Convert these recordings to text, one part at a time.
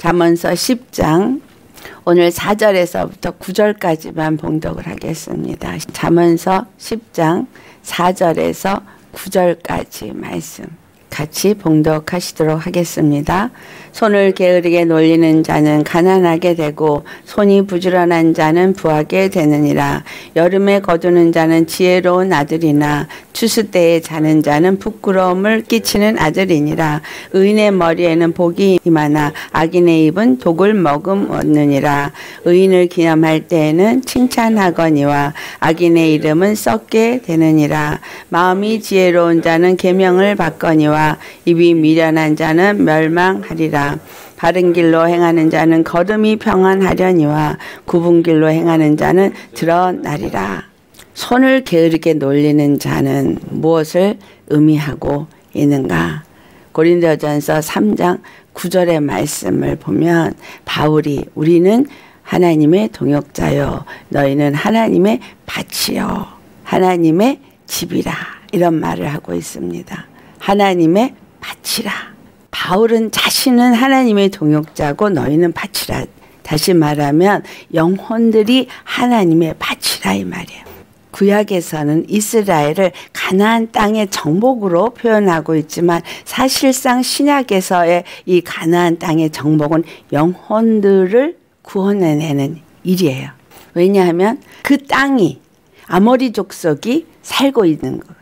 잠언서 10장 오늘 4절에서부터 9절까지만 봉독을 하겠습니다. 잠언서 10장 4절에서 9절까지 말씀 같이 봉독하시도록 하겠습니다. 손을 게으르게 놀리는 자는 가난하게 되고 손이 부지런한 자는 부하게 되느니라. 여름에 거두는 자는 지혜로운 아들이나 추수 때에 자는 자는 부끄러움을 끼치는 아들이니라. 의인의 머리에는 복이 임하나 악인의 입은 독을 머금느니라. 의인을 기념할 때에는 칭찬하거니와 악인의 이름은 썩게 되느니라. 마음이 지혜로운 자는 계명을 받거니와 입이 미련한 자는 멸망하리라. 바른 길로 행하는 자는 걸음이 평안하려니와 굽은 길로 행하는 자는 드러나리라. 손을 게으르게 놀리는 자는 무엇을 의미하고 있는가? 고린도전서 3장 9절의 말씀을 보면 바울이 우리는 하나님의 동역자요 너희는 하나님의 밭이요 하나님의 집이라 이런 말을 하고 있습니다. 하나님의 밭이라. 바울은 자신은 하나님의 동역자고 너희는 밭이라. 다시 말하면 영혼들이 하나님의 밭이라 이 말이에요. 구약에서는 이스라엘을 가나안 땅의 정복으로 표현하고 있지만 사실상 신약에서의 이 가나안 땅의 정복은 영혼들을 구원해내는 일이에요. 왜냐하면 그 땅이 아모리 족속이 살고 있는 거예요.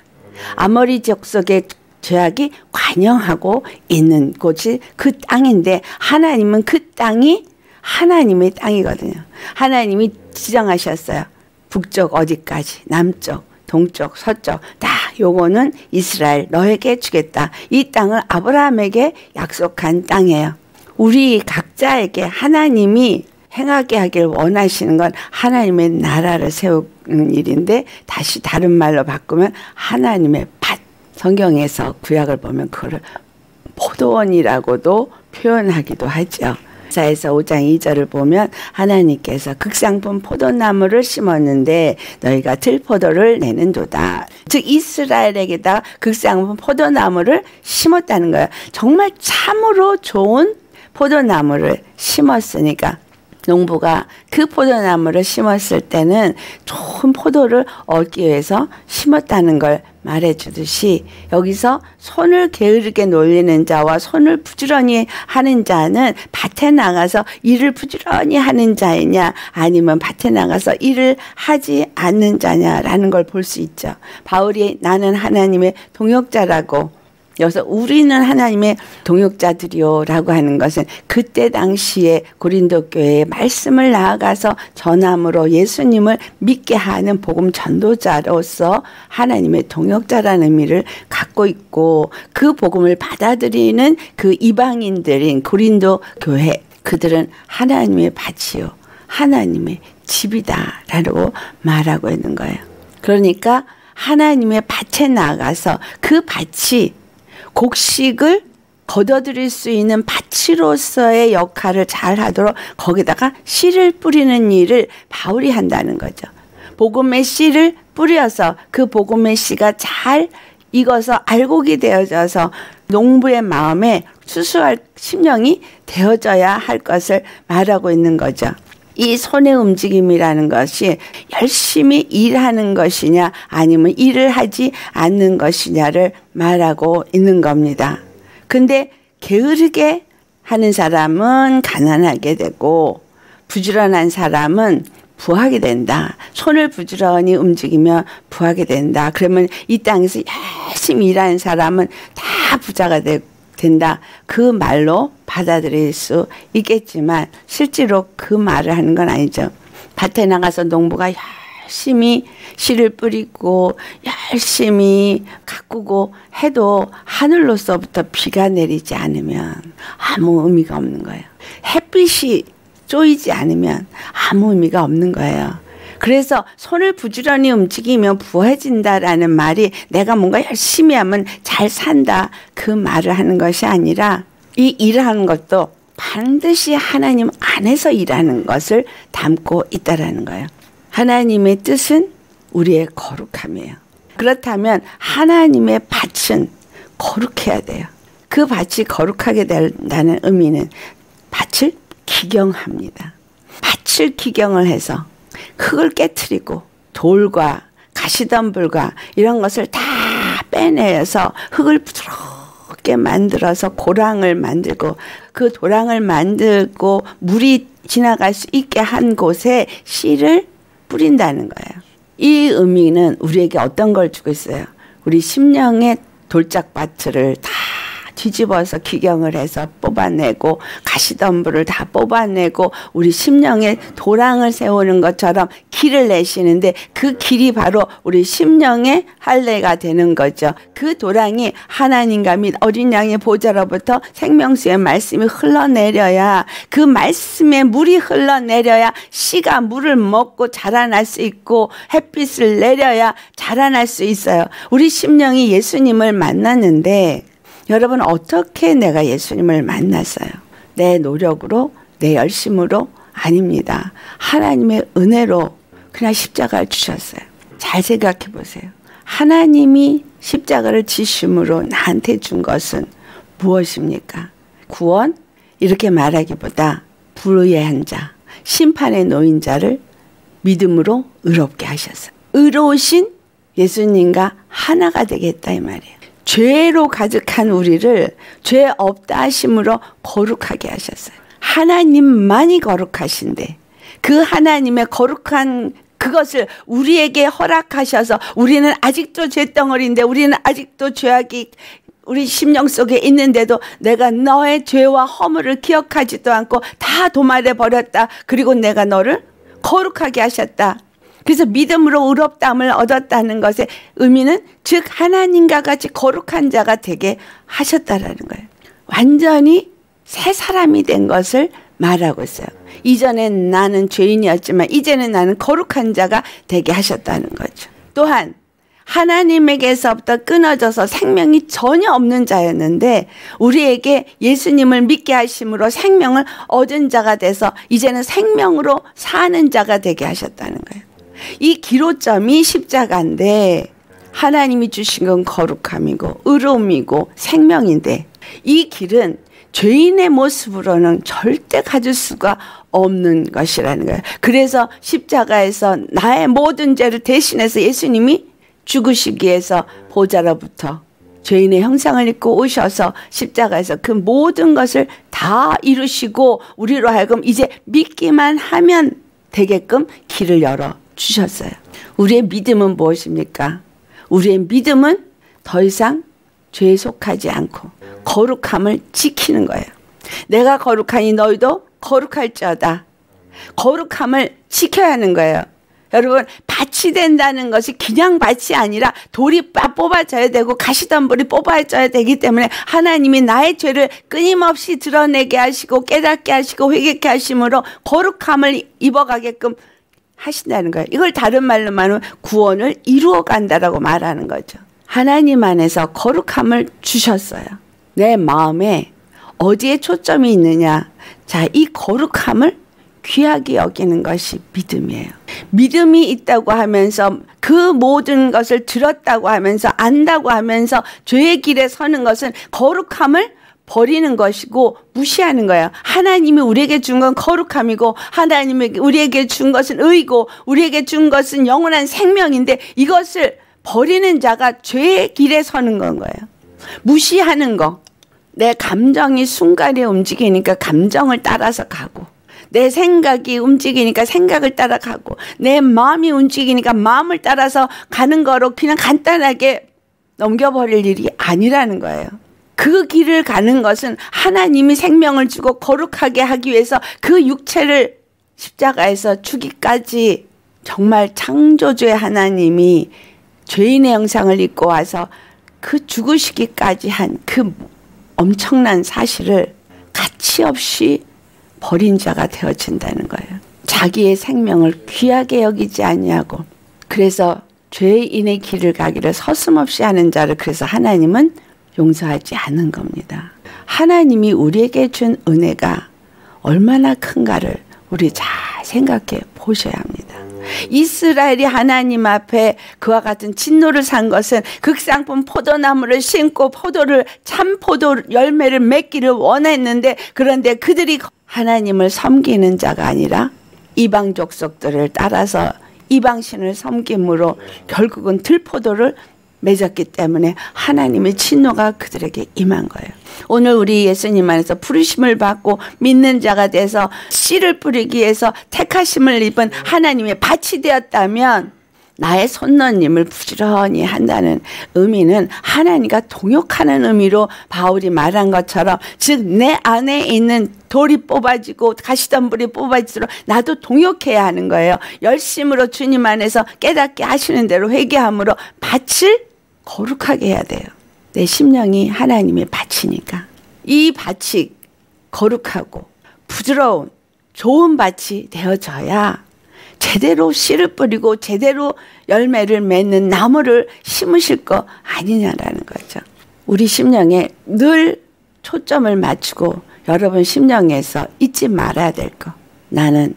아모리 족속의 죄악이 관영하고 있는 곳이 그 땅인데 하나님은 그 땅이 하나님의 땅이거든요. 하나님이 지정하셨어요. 북쪽 어디까지, 남쪽, 동쪽, 서쪽 다 요거는 이스라엘 너에게 주겠다. 이 땅을 아브라함에게 약속한 땅이에요. 우리 각자에게 하나님이 행하게 하길 원하시는 건 하나님의 나라를 세우는 일인데 다시 다른 말로 바꾸면 하나님의 밭. 성경에서 구약을 보면 그거를 포도원이라고도 표현하기도 하죠. 사에서 5장 2절을 보면 하나님께서 극상품 포도나무를 심었는데 너희가 들포도를 내는도다. 즉 이스라엘에게다 극상품 포도나무를 심었다는 거예요. 정말 참으로 좋은 포도나무를 심었으니까 농부가 그 포도나무를 심었을 때는 좋은 포도를 얻기 위해서 심었다는 걸 말해주듯이 여기서 손을 게으르게 놀리는 자와 손을 부지런히 하는 자는 밭에 나가서 일을 부지런히 하는 자이냐 아니면 밭에 나가서 일을 하지 않는 자냐라는 걸 볼 수 있죠. 바울이 나는 하나님의 동역자라고 여기서 우리는 하나님의 동역자들이요 라고 하는 것은 그때 당시에 고린도 교회에 말씀을 나아가서 전함으로 예수님을 믿게 하는 복음 전도자로서 하나님의 동역자라는 의미를 갖고 있고 그 복음을 받아들이는 그 이방인들인 고린도 교회 그들은 하나님의 밭이요 하나님의 집이다 라고 말하고 있는 거예요. 그러니까 하나님의 밭에 나가서 그 밭이 곡식을 거둬들일 수 있는 밭으로서의 역할을 잘하도록 거기다가 씨를 뿌리는 일을 바울이 한다는 거죠. 복음의 씨를 뿌려서 그 복음의 씨가 잘 익어서 알곡이 되어져서 농부의 마음에 수수할 심령이 되어져야 할 것을 말하고 있는 거죠. 이 손의 움직임이라는 것이 열심히 일하는 것이냐 아니면 일을 하지 않는 것이냐를 말하고 있는 겁니다. 근데 게으르게 하는 사람은 가난하게 되고 부지런한 사람은 부하게 된다. 손을 부지런히 움직이면 부하게 된다. 그러면 이 땅에서 열심히 일하는 사람은 다 부자가 되고 된다. 그 말로 받아들일 수 있겠지만 실제로 그 말을 하는 건 아니죠. 밭에 나가서 농부가 열심히 씨를 뿌리고 열심히 가꾸고 해도 하늘로서부터 비가 내리지 않으면 아무 의미가 없는 거예요. 햇빛이 쪼이지 않으면 아무 의미가 없는 거예요. 그래서 손을 부지런히 움직이면 부해진다라는 말이 내가 뭔가 열심히 하면 잘 산다 그 말을 하는 것이 아니라 이 일하는 것도 반드시 하나님 안에서 일하는 것을 담고 있다라는 거예요. 하나님의 뜻은 우리의 거룩함이에요. 그렇다면 하나님의 밭은 거룩해야 돼요. 그 밭이 거룩하게 된다는 의미는 밭을 기경합니다. 밭을 기경을 해서 흙을 깨트리고 돌과 가시덤불과 이런 것을 다 빼내서 흙을 부드럽게 만들어서 도랑을 만들고, 그 도랑을 만들고 물이 지나갈 수 있게 한 곳에 씨를 뿌린다는 거예요. 이 의미는 우리에게 어떤 걸 주고 있어요? 우리 심령의 돌짝밭을 다 뒤집어서 기경을 해서 뽑아내고, 가시덤불을 다 뽑아내고, 우리 심령에 도랑을 세우는 것처럼 길을 내시는데, 그 길이 바로 우리 심령의 할례가 되는 거죠. 그 도랑이 하나님과 및 어린 양의 보좌로부터 생명수의 말씀이 흘러내려야, 그 말씀에 물이 흘러내려야 씨가 물을 먹고 자라날 수 있고, 햇빛을 내려야 자라날 수 있어요. 우리 심령이 예수님을 만났는데, 여러분, 어떻게 내가 예수님을 만났어요? 내 노력으로, 내 열심으로? 아닙니다. 하나님의 은혜로 그냥 십자가를 주셨어요. 잘 생각해 보세요. 하나님이 십자가를 지심으로 나한테 준 것은 무엇입니까? 구원? 이렇게 말하기보다 불의한 자, 심판의 노인 자를 믿음으로 의롭게 하셨어요. 의로우신 예수님과 하나가 되겠다 이 말이에요. 죄로 가득한 우리를 죄 없다 하심으로 거룩하게 하셨어요. 하나님만이 거룩하신데, 그 하나님의 거룩한 그것을 우리에게 허락하셔서, 우리는 아직도 죄덩어리인데, 우리는 아직도 죄악이 우리 심령 속에 있는데도 내가 너의 죄와 허물을 기억하지도 않고 다 도말해 버렸다. 그리고 내가 너를 거룩하게 하셨다. 그래서 믿음으로 의롭다함을 얻었다는 것의 의미는, 즉 하나님과 같이 거룩한 자가 되게 하셨다라는 거예요. 완전히 새 사람이 된 것을 말하고 있어요. 이전엔 나는 죄인이었지만 이제는 나는 거룩한 자가 되게 하셨다는 거죠. 또한 하나님에게서부터 끊어져서 생명이 전혀 없는 자였는데, 우리에게 예수님을 믿게 하심으로 생명을 얻은 자가 돼서 이제는 생명으로 사는 자가 되게 하셨다는 거예요. 이 기로점이 십자가인데, 하나님이 주신 건 거룩함이고 의로움이고 생명인데, 이 길은 죄인의 모습으로는 절대 가질 수가 없는 것이라는 거예요. 그래서 십자가에서 나의 모든 죄를 대신해서 예수님이 죽으시기 위해서 보좌로부터 죄인의 형상을 입고 오셔서 십자가에서 그 모든 것을 다 이루시고, 우리로 하여금 이제 믿기만 하면 되게끔 길을 열어 주셨어요. 우리의 믿음은 무엇입니까? 우리의 믿음은 더 이상 죄에 속하지 않고 거룩함을 지키는 거예요. 내가 거룩하니 너희도 거룩할지어다. 거룩함을 지켜야 하는 거예요. 여러분, 밭이 된다는 것이 그냥 밭이 아니라 돌이 뽑아져야 되고 가시덤불이 뽑아져야 되기 때문에, 하나님이 나의 죄를 끊임없이 드러내게 하시고 깨닫게 하시고 회개케 하심으로 거룩함을 입어가게끔 하신다는 거예요. 이걸 다른 말로 말하면 구원을 이루어 간다라고 말하는 거죠. 하나님 안에서 거룩함을 주셨어요. 내 마음에 어디에 초점이 있느냐. 자, 이 거룩함을 귀하게 여기는 것이 믿음이에요. 믿음이 있다고 하면서, 그 모든 것을 들었다고 하면서, 안다고 하면서 죄의 길에 서는 것은 거룩함을 버리는 것이고 무시하는 거예요. 하나님이 우리에게 준 건 거룩함이고, 하나님이 우리에게 준 것은 의이고, 우리에게 준 것은 영원한 생명인데, 이것을 버리는 자가 죄의 길에 서는 건 거예요. 무시하는 거. 내 감정이 순간에 움직이니까 감정을 따라서 가고, 내 생각이 움직이니까 생각을 따라가고, 내 마음이 움직이니까 마음을 따라서 가는 거로 그냥 간단하게 넘겨버릴 일이 아니라는 거예요. 그 길을 가는 것은 하나님이 생명을 주고 거룩하게 하기 위해서 그 육체를 십자가에서 주기까지 정말 창조주의 하나님이 죄인의 형상을 입고 와서 그 죽으시기까지 한 그 엄청난 사실을 가치없이 버린 자가 되어진다는 거예요. 자기의 생명을 귀하게 여기지 아니하고, 그래서 죄인의 길을 가기를 서슴없이 하는 자를 그래서 하나님은 용서하지 않은 겁니다. 하나님이 우리에게 준 은혜가 얼마나 큰가를 우리 잘 생각해 보셔야 합니다. 이스라엘이 하나님 앞에 그와 같은 진노를 산 것은 극상품 포도나무를 심고 포도를 참 포도 열매를 맺기를 원했는데, 그런데 그들이 하나님을 섬기는 자가 아니라 이방 족속들을 따라서 이방신을 섬김으로 결국은 들포도를 맺었기 때문에 하나님의 진노가 그들에게 임한 거예요. 오늘 우리 예수님 안에서 부르심을 받고 믿는 자가 돼서 씨를 뿌리기 위해서 택하심을 입은 하나님의 밭이 되었다면 나의 손너님을 부지런히 한다는 의미는 하나님과 동역하는 의미로 바울이 말한 것처럼, 즉 내 안에 있는 돌이 뽑아지고 가시덤불이 뽑아질수록 나도 동역해야 하는 거예요. 열심으로 주님 안에서 깨닫게 하시는 대로 회개함으로 밭을 거룩하게 해야 돼요. 내 심령이 하나님의 밭이니까 이 밭이 거룩하고 부드러운 좋은 밭이 되어져야 제대로 씨를 뿌리고 제대로 열매를 맺는 나무를 심으실 거 아니냐라는 거죠. 우리 심령에 늘 초점을 맞추고 여러분 심령에서 잊지 말아야 될 거, 나는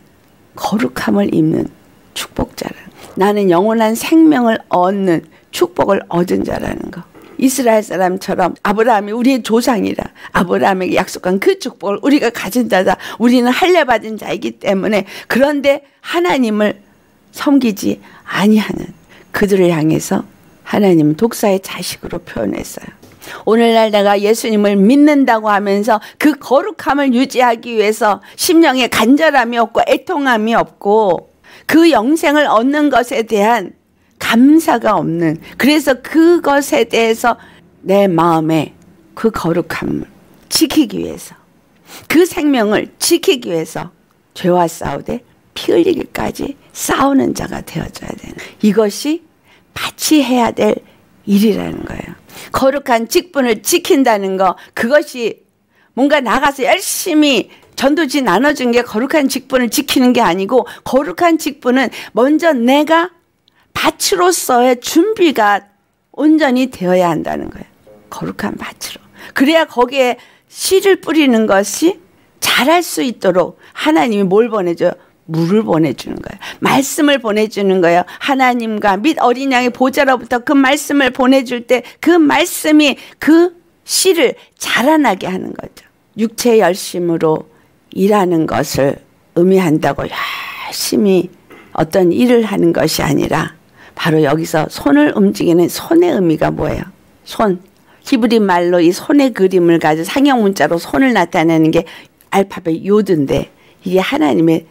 거룩함을 입는 축복자라는 거, 나는 영원한 생명을 얻는 축복을 얻은 자라는 거, 이스라엘 사람처럼 아브라함이 우리의 조상이라 아브라함에게 약속한 그 축복을 우리가 가진 자다, 우리는 할례받은 자이기 때문에, 그런데 하나님을 섬기지 아니하는 그들을 향해서 하나님 독사의 자식으로 표현했어요. 오늘날 내가 예수님을 믿는다고 하면서 그 거룩함을 유지하기 위해서 심령에 간절함이 없고 애통함이 없고 그 영생을 얻는 것에 대한 감사가 없는, 그래서 그것에 대해서 내 마음에 그 거룩함을 지키기 위해서, 그 생명을 지키기 위해서 죄와 싸우되 피 흘리기까지 싸우는 자가 되어줘야 되는, 이것이 같이 해야 될 일이라는 거예요. 거룩한 직분을 지킨다는 거, 그것이 뭔가 나가서 열심히 전도지 나눠준 게 거룩한 직분을 지키는 게 아니고, 거룩한 직분은 먼저 내가 밭으로서의 준비가 온전히 되어야 한다는 거예요. 거룩한 밭으로. 그래야 거기에 씨를 뿌리는 것이 자랄 수 있도록 하나님이 뭘 보내줘요? 물을 보내주는 거예요. 말씀을 보내주는 거예요. 하나님과 및 어린 양의 보좌로부터 그 말씀을 보내줄 때 그 말씀이 그 씨를 자라나게 하는 거죠. 육체의 열심으로 일하는 것을 의미한다고 열심히 어떤 일을 하는 것이 아니라, 바로 여기서 손을 움직이는 손의 의미가 뭐예요? 손. 히브리 말로 이 손의 그림을 가지고 상형 문자로 손을 나타내는 게 알파벳 요드인데, 이게 하나님의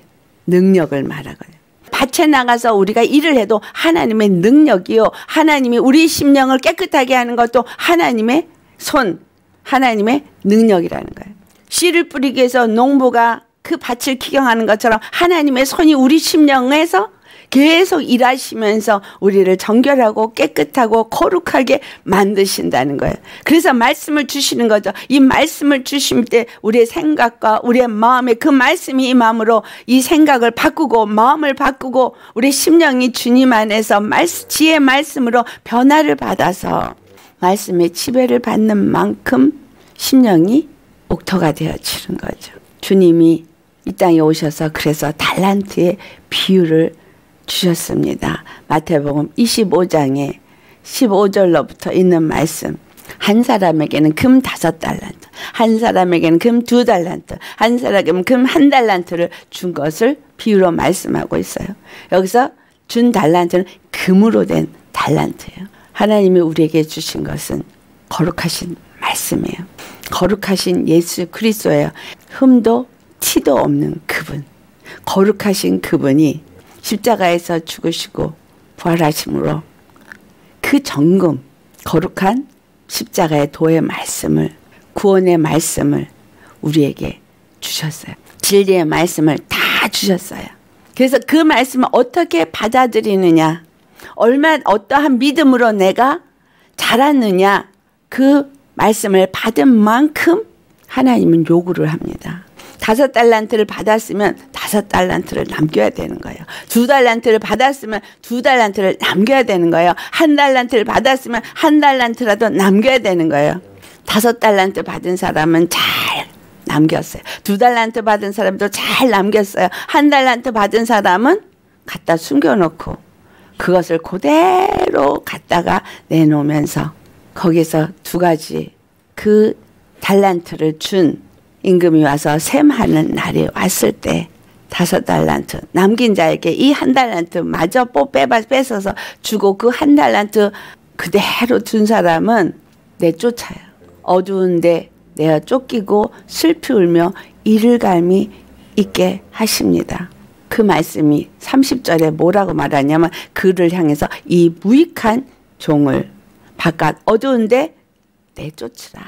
능력을 말하거든요. 밭에 나가서 우리가 일을 해도 하나님의 능력이요, 하나님이 우리 심령을 깨끗하게 하는 것도 하나님의 손, 하나님의 능력이라는 거예요. 씨를 뿌리기 위해서 농부가 그 밭을 기경하는 것처럼 하나님의 손이 우리 심령에서 계속 일하시면서 우리를 정결하고 깨끗하고 거룩하게 만드신다는 거예요. 그래서 말씀을 주시는 거죠. 이 말씀을 주실 때 우리의 생각과 우리의 마음에 그 말씀이 이 마음으로 이 생각을 바꾸고 마음을 바꾸고 우리 심령이 주님 안에서 지혜의 말씀으로 변화를 받아서 말씀의 지배를 받는 만큼 심령이 옥토가 되어지는 거죠. 주님이 이 땅에 오셔서 그래서 달란트의 비유를 주셨습니다. 마태복음 25장에 15절로부터 있는 말씀, 한 사람에게는 금 5달란트, 한 사람에게는 금 2달란트, 한 사람에게는 금 1달란트를 준 것을 비유로 말씀하고 있어요. 여기서 준 달란트는 금으로 된 달란트예요. 하나님이 우리에게 주신 것은 거룩하신 말씀이에요. 거룩하신 예수 그리스도예요. 흠도 티도 없는 그분, 거룩하신 그분이 십자가에서 죽으시고 부활하심으로 그 정금, 거룩한 십자가의 도의 말씀을, 구원의 말씀을 우리에게 주셨어요. 진리의 말씀을 다 주셨어요. 그래서 그 말씀을 어떻게 받아들이느냐, 얼마나 어떠한 믿음으로 내가 자랐느냐, 그 말씀을 받은 만큼 하나님은 요구를 합니다. 5달란트를 받았으면 5달란트를 남겨야 되는 거예요. 2달란트를 받았으면 2달란트를 남겨야 되는 거예요. 1달란트를 받았으면 1달란트라도 남겨야 되는 거예요. 5달란트 받은 사람은 잘 남겼어요. 2달란트 받은 사람도 잘 남겼어요. 1달란트 받은 사람은 갖다 숨겨놓고 그것을 그대로 갖다가 내놓으면서 거기서 두 가지 그 달란트를 준 임금이 와서 셈하는 날이 왔을 때 5달란트 남긴 자에게 이 1달란트 마저 뺏어서 주고 그 1달란트 그대로 둔 사람은 내쫓아요. 어두운데 내어 쫓기고 슬피 울며 이를감이 있게 하십니다. 그 말씀이 30절에 뭐라고 말하냐면 그를 향해서 이 무익한 종을 바깥 어두운데 내쫓으라.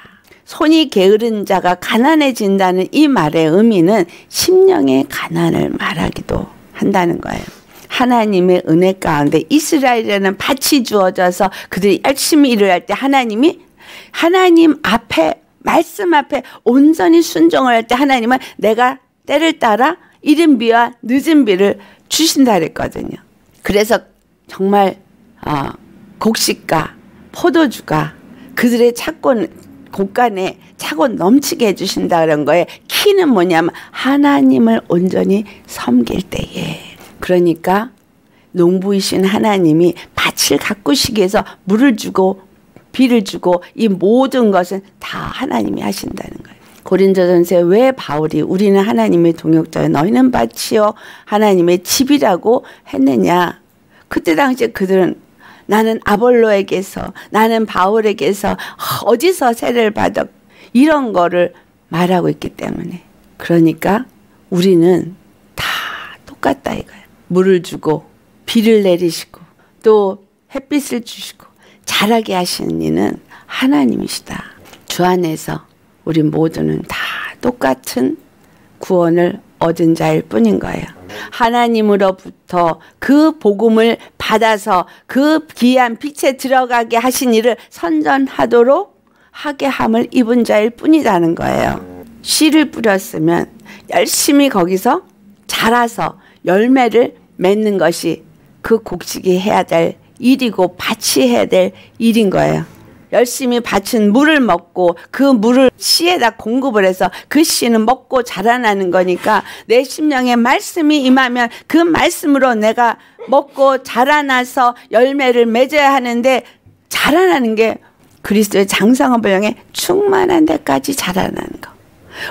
손이 게으른 자가 가난해진다는 이 말의 의미는 심령의 가난을 말하기도 한다는 거예요. 하나님의 은혜 가운데 이스라엘에는 밭이 주어져서 그들이 열심히 일을 할 때 하나님 앞에 말씀 앞에 온전히 순종을 할 때 하나님은 내가 때를 따라 이른 비와 늦은 비를 주신다 그랬거든요. 그래서 정말 곡식과 포도주가 그들의 곳간에 차고 넘치게 해주신다 그런 거에 키는 뭐냐면 하나님을 온전히 섬길 때에 그러니까 농부이신 하나님이 밭을 가꾸시기 위해서 물을 주고 비를 주고 이 모든 것은 다 하나님이 하신다는 거예요. 고린도전서에 왜 바울이 우리는 하나님의 동역자요 너희는 밭이요 하나님의 집이라고 했느냐. 그때 당시에 그들은 나는 아볼로에게서 나는 바울에게서 어디서 세례를 받아 이런 거를 말하고 있기 때문에 그러니까 우리는 다 똑같다 이거예요. 물을 주고 비를 내리시고 또 햇빛을 주시고 자라게 하시는 이는 하나님이시다. 주 안에서 우리 모두는 다 똑같은 구원을 얻은 자일 뿐인 거예요. 하나님으로부터 그 복음을 받아서 그 귀한 빛에 들어가게 하신 이를 선전하도록 하게 함을 입은 자일 뿐이라는 거예요. 씨를 뿌렸으면 열심히 거기서 자라서 열매를 맺는 것이 그 곡식이 해야 될 일이고 밭이 해야 될 일인 거예요. 열심히 밭은 물을 먹고 그 물을 씨에다 공급을 해서 그 씨는 먹고 자라나는 거니까 내 심령에 말씀이 임하면 그 말씀으로 내가 먹고 자라나서 열매를 맺어야 하는데 자라나는 게 그리스도의 장성한 분량에 충만한 데까지 자라나는 거.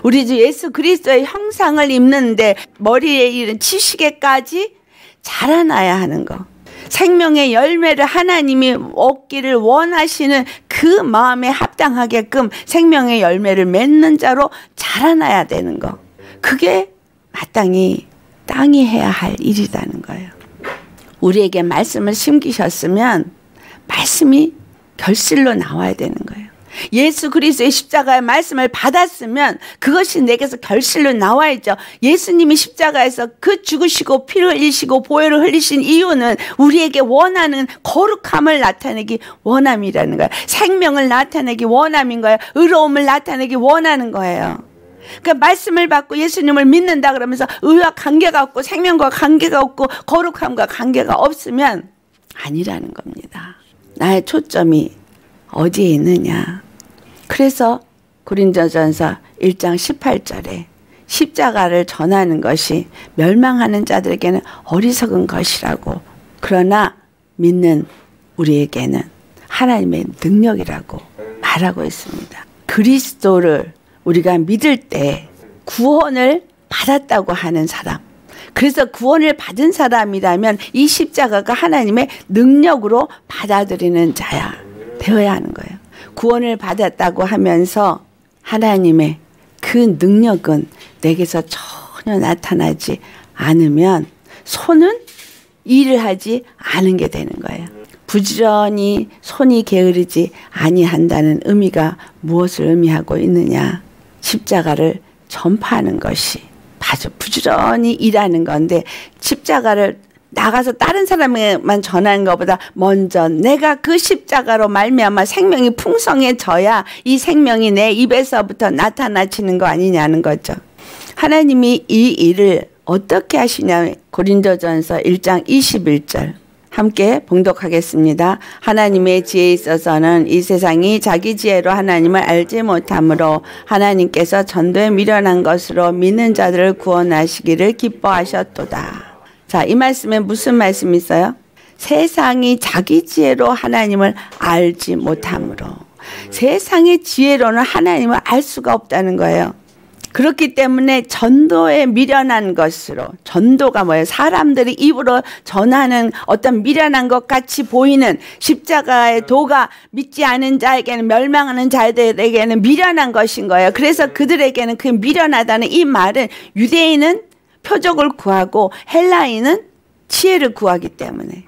우리 주 예수 그리스도의 형상을 입는데 머리에 이른 지식에까지 자라나야 하는 거. 생명의 열매를 하나님이 얻기를 원하시는 그 마음에 합당하게끔 생명의 열매를 맺는 자로 자라나야 되는 거. 그게 마땅히 땅이 해야 할 일이라는 거예요. 우리에게 말씀을 심기셨으면 말씀이 결실로 나와야 되는 거예요. 예수 그리스도의 십자가의 말씀을 받았으면 그것이 내게서 결실로 나와야죠. 예수님이 십자가에서 그 죽으시고 피를 흘리시고 보혈을 흘리신 이유는 우리에게 원하는 거룩함을 나타내기 원함이라는 거예요. 생명을 나타내기 원함인 거예요. 의로움을 나타내기 원하는 거예요. 그러니까 말씀을 받고 예수님을 믿는다 그러면서 의와 관계가 없고 생명과 관계가 없고 거룩함과 관계가 없으면 아니라는 겁니다. 나의 초점이 어디에 있느냐. 그래서 고린도전서 1장 18절에 십자가를 전하는 것이 멸망하는 자들에게는 어리석은 것이라고 그러나 믿는 우리에게는 하나님의 능력이라고 말하고 있습니다. 그리스도를 우리가 믿을 때 구원을 받았다고 하는 사람 그래서 구원을 받은 사람이라면 이 십자가가 하나님의 능력으로 받아들이는 자야 되어야 하는 거예요. 구원을 받았다고 하면서 하나님의 그 능력은 내게서 전혀 나타나지 않으면 손은 일을 하지 않은 게 되는 거예요. 부지런히 손이 게으르지 아니한다는 의미가 무엇을 의미하고 있느냐. 십자가를 전파하는 것이 아주 부지런히 일하는 건데 십자가를 나가서 다른 사람에게만 전하는 것보다 먼저 내가 그 십자가로 말미암아 생명이 풍성해져야 이 생명이 내 입에서부터 나타나치는 거 아니냐는 거죠. 하나님이 이 일을 어떻게 하시냐. 고린도전서 1장 21절 함께 봉독하겠습니다. 하나님의 지혜에 있어서는 이 세상이 자기 지혜로 하나님을 알지 못함으로 하나님께서 전도에 미련한 것으로 믿는 자들을 구원하시기를 기뻐하셨도다. 자, 이 말씀에 무슨 말씀이 있어요? 세상이 자기 지혜로 하나님을 알지 못함으로. 세상의 지혜로는 하나님을 알 수가 없다는 거예요. 그렇기 때문에 전도에 미련한 것으로, 전도가 뭐예요? 사람들이 입으로 전하는 어떤 미련한 것 같이 보이는 십자가의 도가 믿지 않은 자에게는, 멸망하는 자들에게는 미련한 것인 거예요. 그래서 그들에게는 그 미련하다는 이 말은, 유대인은 표적을 구하고 헬라인은 지혜를 구하기 때문에,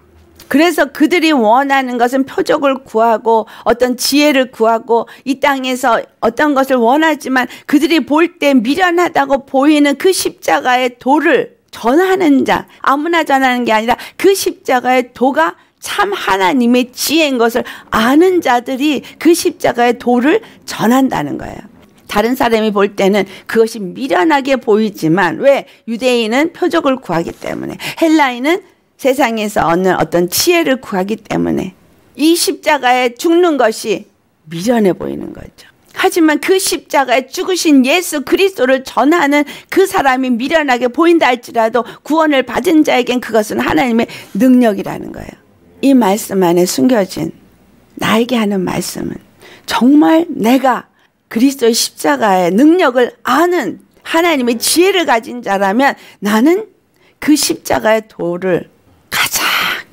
그래서 그들이 원하는 것은 표적을 구하고 어떤 지혜를 구하고 이 땅에서 어떤 것을 원하지만, 그들이 볼 때 미련하다고 보이는 그 십자가의 도를 전하는 자, 아무나 전하는 게 아니라 그 십자가의 도가 참 하나님의 지혜인 것을 아는 자들이 그 십자가의 도를 전한다는 거예요. 다른 사람이 볼 때는 그것이 미련하게 보이지만, 왜? 유대인은 표적을 구하기 때문에, 헬라인은 세상에서 얻는 어떤 지혜를 구하기 때문에 이 십자가에 죽는 것이 미련해 보이는 거죠. 하지만 그 십자가에 죽으신 예수 그리스도를 전하는 그 사람이 미련하게 보인다 할지라도, 구원을 받은 자에겐 그것은 하나님의 능력이라는 거예요. 이 말씀 안에 숨겨진 나에게 하는 말씀은, 정말 내가 그리스도의 십자가의 능력을 아는 하나님의 지혜를 가진 자라면 나는 그 십자가의 도를 가장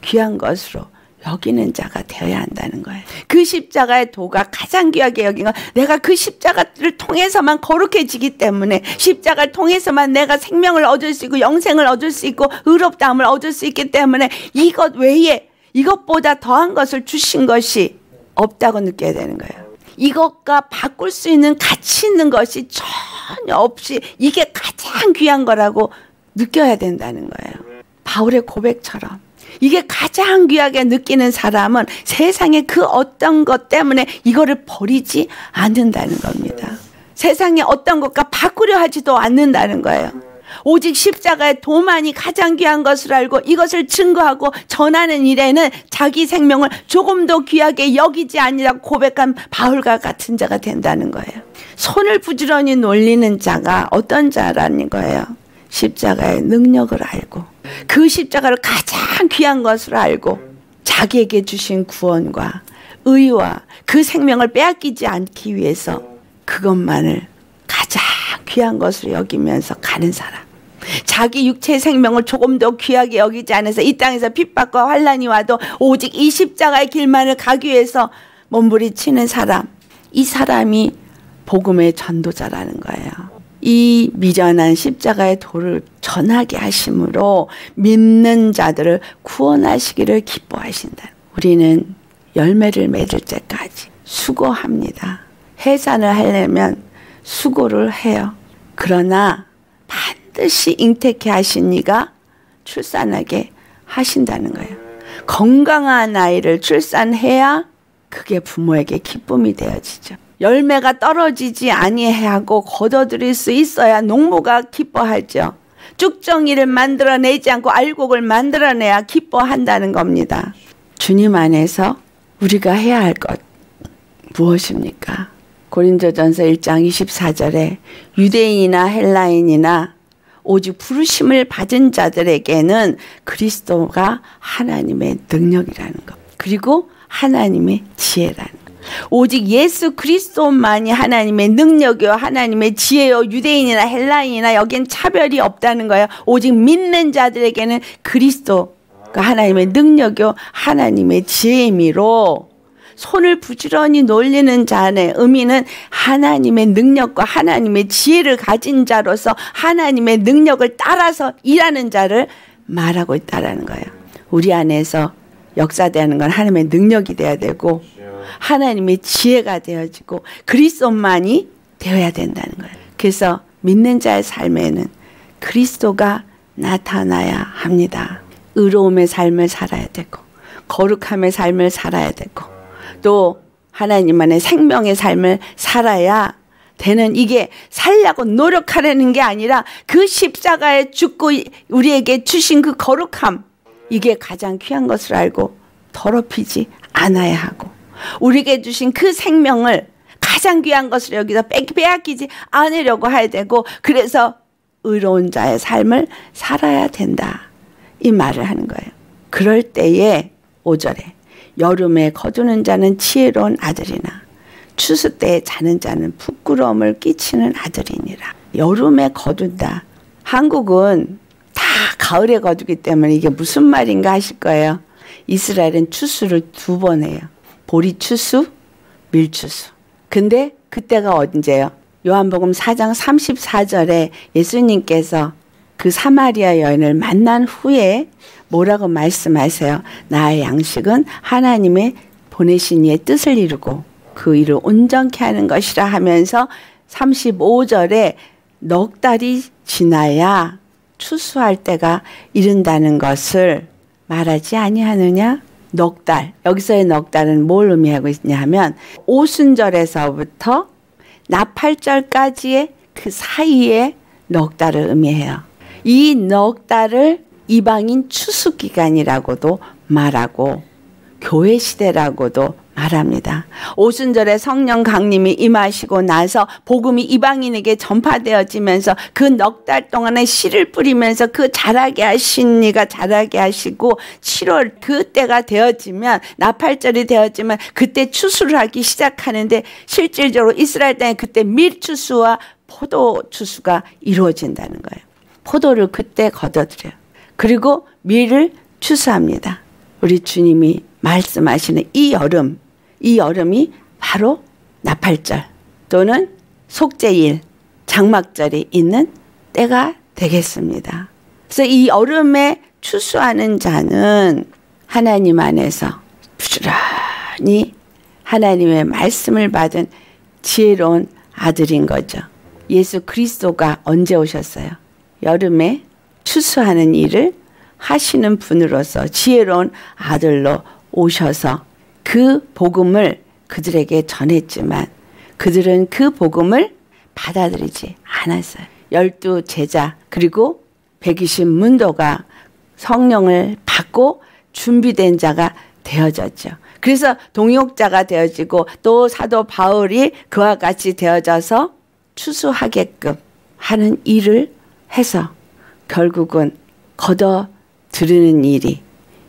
귀한 것으로 여기는 자가 되어야 한다는 거예요. 그 십자가의 도가 가장 귀하게 여긴 건, 내가 그 십자가를 통해서만 거룩해지기 때문에, 십자가를 통해서만 내가 생명을 얻을 수 있고 영생을 얻을 수 있고 의롭다함을 얻을 수 있기 때문에, 이것 외에 이것보다 더한 것을 주신 것이 없다고 느껴야 되는 거예요. 이것과 바꿀 수 있는 가치 있는 것이 전혀 없이 이게 가장 귀한 거라고 느껴야 된다는 거예요. 바울의 고백처럼 이게 가장 귀하게 느끼는 사람은 세상의 그 어떤 것 때문에 이거를 버리지 않는다는 겁니다. 세상의 어떤 것과 바꾸려 하지도 않는다는 거예요. 오직 십자가의 도만이 가장 귀한 것을 알고 이것을 증거하고 전하는 일에는 자기 생명을 조금 더 귀하게 여기지 않으라고 고백한 바울과 같은 자가 된다는 거예요. 손을 부지런히 놀리는 자가 어떤 자라는 거예요? 십자가의 능력을 알고, 그 십자가를 가장 귀한 것으로 알고, 자기에게 주신 구원과 의와 그 생명을 빼앗기지 않기 위해서 그것만을 가장 귀한 것으로 여기면서 가는 사람, 자기 육체의 생명을 조금 더 귀하게 여기지 않아서 이 땅에서 핍박과 환란이 와도 오직 이 십자가의 길만을 가기 위해서 몸부림치는 사람, 이 사람이 복음의 전도자라는 거예요. 이 미련한 십자가의 도를 전하게 하심으로 믿는 자들을 구원하시기를 기뻐하신다. 우리는 열매를 맺을 때까지 수고합니다. 해산을 하려면 수고를 해요. 그러나 반드시 잉태케 하신 이가 출산하게 하신다는 거예요. 건강한 아이를 출산해야 그게 부모에게 기쁨이 되어지죠. 열매가 떨어지지 아니하고 거둬들일 수 있어야 농부가 기뻐하죠. 쭉정이를 만들어내지 않고 알곡을 만들어내야 기뻐한다는 겁니다. 주님 안에서 우리가 해야 할 것 무엇입니까? 고린도전서 1장 24절에 유대인이나 헬라인이나 오직 부르심을 받은 자들에게는 그리스도가 하나님의 능력이라는 것, 그리고 하나님의 지혜라는 것. 오직 예수 그리스도만이 하나님의 능력이요 하나님의 지혜요, 유대인이나 헬라인이나 여긴 차별이 없다는 거예요. 오직 믿는 자들에게는 그리스도가 하나님의 능력이요 하나님의 지혜이므로, 손을 부지런히 놀리는 자의 의미는 하나님의 능력과 하나님의 지혜를 가진 자로서 하나님의 능력을 따라서 일하는 자를 말하고 있다는 거예요. 우리 안에서 역사되는 건 하나님의 능력이 돼야 되고, 하나님의 지혜가 되어지고, 그리스도만이 되어야 된다는 거예요. 그래서 믿는 자의 삶에는 그리스도가 나타나야 합니다. 의로움의 삶을 살아야 되고, 거룩함의 삶을 살아야 되고, 또 하나님 안에 생명의 삶을 살아야 되는, 이게 살려고 노력하려는 게 아니라 그 십자가에 죽고 우리에게 주신 그 거룩함, 이게 가장 귀한 것을 알고 더럽히지 않아야 하고, 우리에게 주신 그 생명을 가장 귀한 것을 여기서 빼앗기지 않으려고 해야 되고, 그래서 의로운 자의 삶을 살아야 된다. 이 말을 하는 거예요. 그럴 때에 5절에 여름에 거두는 자는 지혜로운 아들이나 추수 때에 자는 자는 부끄러움을 끼치는 아들이니라. 여름에 거둔다. 한국은 다 가을에 거두기 때문에 이게 무슨 말인가 하실 거예요. 이스라엘은 추수를 2번 해요. 보리 추수, 밀추수. 근데 그때가 언제예요? 요한복음 4장 34절에 예수님께서 그 사마리아 여인을 만난 후에 뭐라고 말씀하세요? 나의 양식은 하나님의 보내신 이의 뜻을 이루고 그 일을 온전케 하는 것이라 하면서 35절에 넉 달이 지나야 추수할 때가 이른다는 것을 말하지 아니하느냐? 넉 달. 여기서의 넉 달은 뭘 의미하고 있냐 하면 오순절에서부터 나팔절까지의 그 사이에 넉 달을 의미해요. 이 넉 달을 이방인 추수기간이라고도 말하고 교회 시대라고도 말합니다. 오순절에 성령 강림이 임하시고 나서 복음이 이방인에게 전파되어지면서 그 넉 달 동안에 씨를 뿌리면서 그 자라게 하신 이가 자라게 하시고 7월 그때가 되어지면 나팔절이 되어지면 그때 추수를 하기 시작하는데 실질적으로 이스라엘 땅에 그때 밀추수와 포도추수가 이루어진다는 거예요. 포도를 그때 거둬들여요. 그리고 밀을 추수합니다. 우리 주님이 말씀하시는 이 여름이 바로 나팔절 또는 속죄일, 장막절이 있는 때가 되겠습니다. 그래서 이 여름에 추수하는 자는 하나님 안에서 부지런히 하나님의 말씀을 받은 지혜로운 아들인 거죠. 예수 그리스도가 언제 오셨어요? 여름에 추수하는 일을 하시는 분으로서 지혜로운 아들로 오셔서 그 복음을 그들에게 전했지만 그들은 그 복음을 받아들이지 않았어요. 12 제자 그리고 120 문도가 성령을 받고 준비된 자가 되어졌죠. 그래서 동역자가 되어지고 또 사도 바울이 그와 같이 되어져서 추수하게끔 하는 일을 해서 결국은 거둬들이는 일이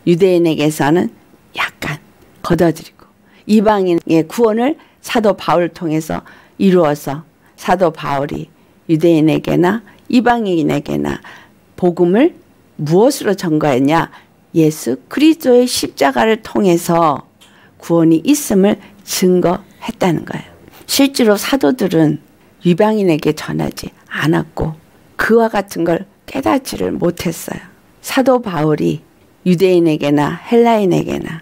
유대인에게서는 약간 거둬들이고 이방인의 구원을 사도 바울을 통해서 이루어서 사도 바울이 유대인에게나 이방인에게나 복음을 무엇으로 전가했냐? 예수 그리스도의 십자가를 통해서 구원이 있음을 증거했다는 거예요. 실제로 사도들은 이방인에게 전하지 않았고 그와 같은 걸 깨닫지를 못했어요. 사도 바울이 유대인에게나 헬라인에게나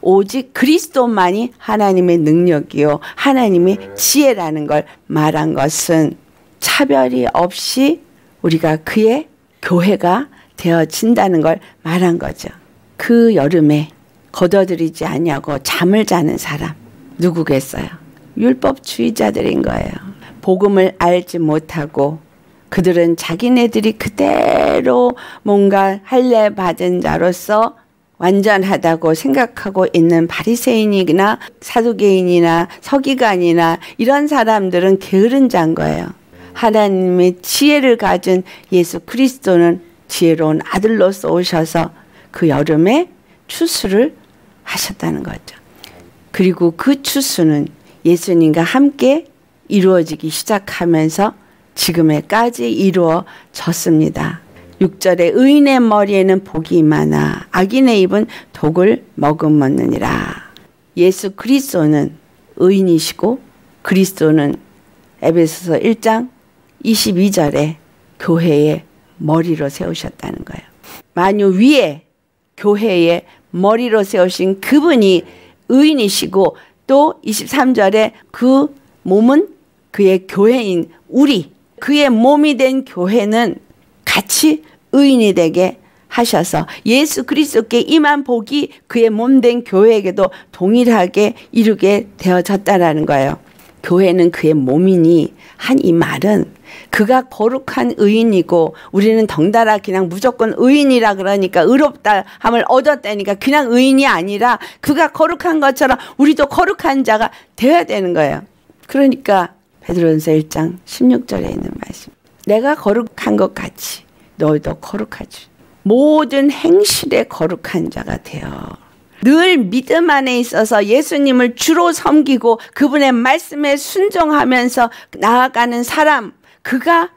오직 그리스도만이 하나님의 능력이요 하나님의 지혜라는 걸 말한 것은 차별이 없이 우리가 그의 교회가 되어진다는 걸 말한 거죠. 그 여름에 거둬들이지 아니하고 잠을 자는 사람 누구겠어요? 율법주의자들인 거예요. 복음을 알지 못하고 그들은 자기네들이 그대로 뭔가 할례 받은 자로서 완전하다고 생각하고 있는 바리새인이나 사두개인이나 서기관이나 이런 사람들은 게으른 자인 거예요. 하나님의 지혜를 가진 예수 그리스도는 지혜로운 아들로서 오셔서 그 여름에 추수를 하셨다는 거죠. 그리고 그 추수는 예수님과 함께 이루어지기 시작하면서 지금에까지 이루어졌습니다. 6절에 의인의 머리에는 복이 많아 악인의 입은 독을 머금었느니라. 예수 그리스도는 의인이시고 그리스도는 에베소서 1장 22절에 교회의 머리로 세우셨다는 거예요. 만유 위에 교회의 머리로 세우신 그분이 의인이시고 또 23절에 그 몸은 그의 교회인 우리 그의 몸이 된 교회는 같이 의인이 되게 하셔서 예수 그리스도께 임한 복이 그의 몸된 교회에게도 동일하게 이루게 되어졌다라는 거예요. 교회는 그의 몸이니 한 이 말은 그가 거룩한 의인이고 우리는 덩달아 그냥 무조건 의인이라 그러니까 의롭다함을 얻었다니까 그냥 의인이 아니라 그가 거룩한 것처럼 우리도 거룩한 자가 되어야 되는 거예요. 그러니까 베드로전서 1장 16절에 있는 말씀. 내가 거룩한 것 같이 너희도 거룩하지. 모든 행실에 거룩한 자가 되어 늘 믿음 안에 있어서 예수님을 주로 섬기고 그분의 말씀에 순종하면서 나아가는 사람, 그가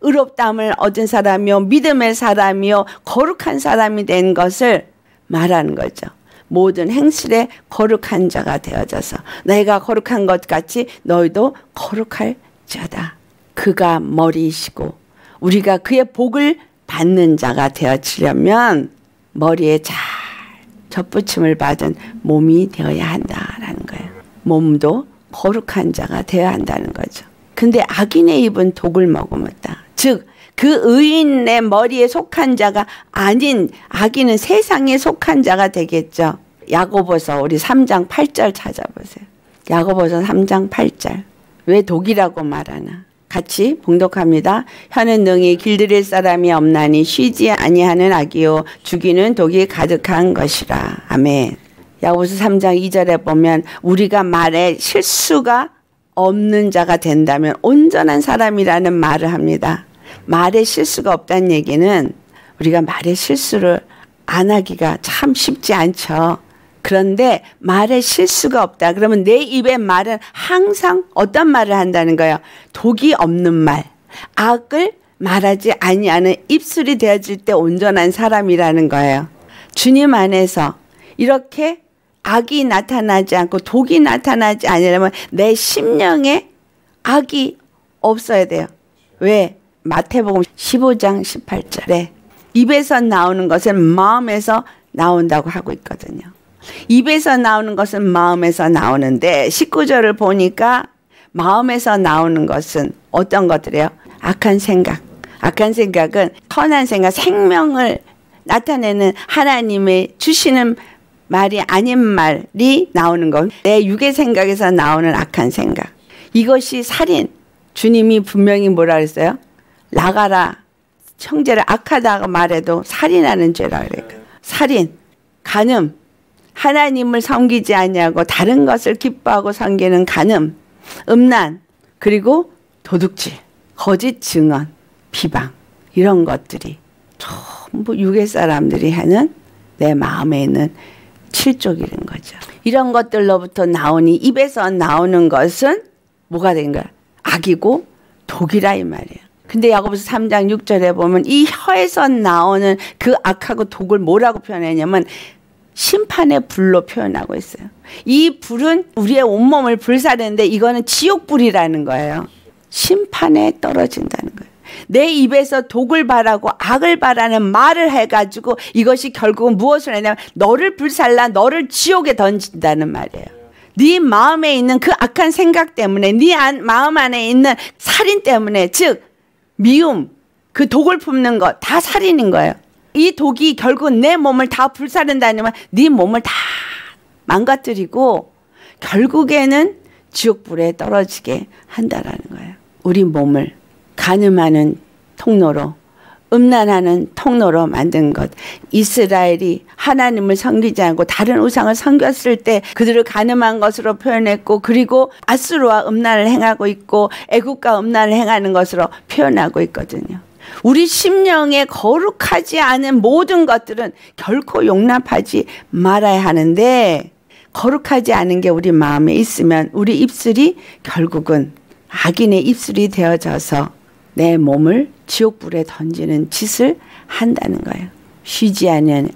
의롭다함을 얻은 사람이요 믿음의 사람이요 거룩한 사람이 된 것을 말하는 거죠. 모든 행실에 거룩한 자가 되어져서 내가 거룩한 것 같이 너희도 거룩할 자다. 그가 머리이시고 우리가 그의 복을 받는 자가 되어지려면 머리에 잘 덧붙임을 받은 몸이 되어야 한다라는 거예요. 몸도 거룩한 자가 되어야 한다는 거죠. 근데 악인의 입은 독을 머금었다. 즉 그 의인의 머리에 속한 자가 아닌 악인은 세상에 속한 자가 되겠죠. 야고보서 우리 3장 8절 찾아보세요. 야고보서 3장 8절. 왜 독이라고 말하나? 같이 봉독합니다. 혀는 능히 길들일 사람이 없나니 쉬지 아니하는 악이요 죽이는 독이 가득한 것이라. 아멘. 야고보서 3장 2절에 보면 우리가 말에 실수가 없는 자가 된다면 온전한 사람이라는 말을 합니다. 말에 실수가 없다는 얘기는 우리가 말에 실수를 안 하기가 참 쉽지 않죠. 그런데 말에 실수가 없다. 그러면 내 입의 말은 항상 어떤 말을 한다는 거예요? 독이 없는 말, 악을 말하지 아니하는 입술이 되어질 때 온전한 사람이라는 거예요. 주님 안에서 이렇게 악이 나타나지 않고 독이 나타나지 않으려면 내 심령에 악이 없어야 돼요. 왜? 마태복음 15장 18절에 입에서 나오는 것은 마음에서 나온다고 하고 있거든요. 입에서 나오는 것은 마음에서 나오는데 19절을 보니까 마음에서 나오는 것은 어떤 것들이에요? 악한 생각. 악한 생각은 선한 생각, 생명을 나타내는 하나님의 주시는 말이 아닌 말이 나오는 것. 내 육의 생각에서 나오는 악한 생각. 이것이 살인. 주님이 분명히 뭐라 그랬어요? 나가라. 형제를 악하다고 말해도 살인하는 죄라 그랬거든요. 살인, 간음. 하나님을 섬기지 아니하고 다른 것을 기뻐하고 섬기는 간음, 음란, 그리고 도둑질, 거짓 증언, 비방, 이런 것들이 전부 육의 사람들이 하는 내 마음에 있는 칠족인 거죠. 이런 것들로부터 나오니 입에서 나오는 것은 뭐가 된 거야? 악이고 독이라 이 말이에요. 근데 야고보서 3장 6절에 보면 이 혀에서 나오는 그 악하고 독을 뭐라고 표현했냐면 심판의 불로 표현하고 있어요. 이 불은 우리의 온몸을 불사르는데 이거는 지옥불이라는 거예요. 심판에 떨어진다는 거예요. 내 입에서 독을 바라고 악을 바라는 말을 해가지고 이것이 결국은 무엇을 하냐면 너를 불살라 너를 지옥에 던진다는 말이에요. 네 마음에 있는 그 악한 생각 때문에 네 마음 안에 있는 살인 때문에, 즉 미움, 그 독을 품는 것 다 살인인 거예요. 이 독이 결국 내 몸을 다 불사른다는 말, 네 몸을 다 망가뜨리고 결국에는 지옥불에 떨어지게 한다라는 거예요. 우리 몸을 간음하는 통로로, 음란하는 통로로 만든 것. 이스라엘이 하나님을 섬기지 않고 다른 우상을 섬겼을 때 그들을 간음한 것으로 표현했고, 그리고 아수르와 음란을 행하고 있고 애국과 음란을 행하는 것으로 표현하고 있거든요. 우리 심령에 거룩하지 않은 모든 것들은 결코 용납하지 말아야 하는데, 거룩하지 않은 게 우리 마음에 있으면 우리 입술이 결국은 악인의 입술이 되어져서 내 몸을 지옥불에 던지는 짓을 한다는 거예요. 쉬지 않은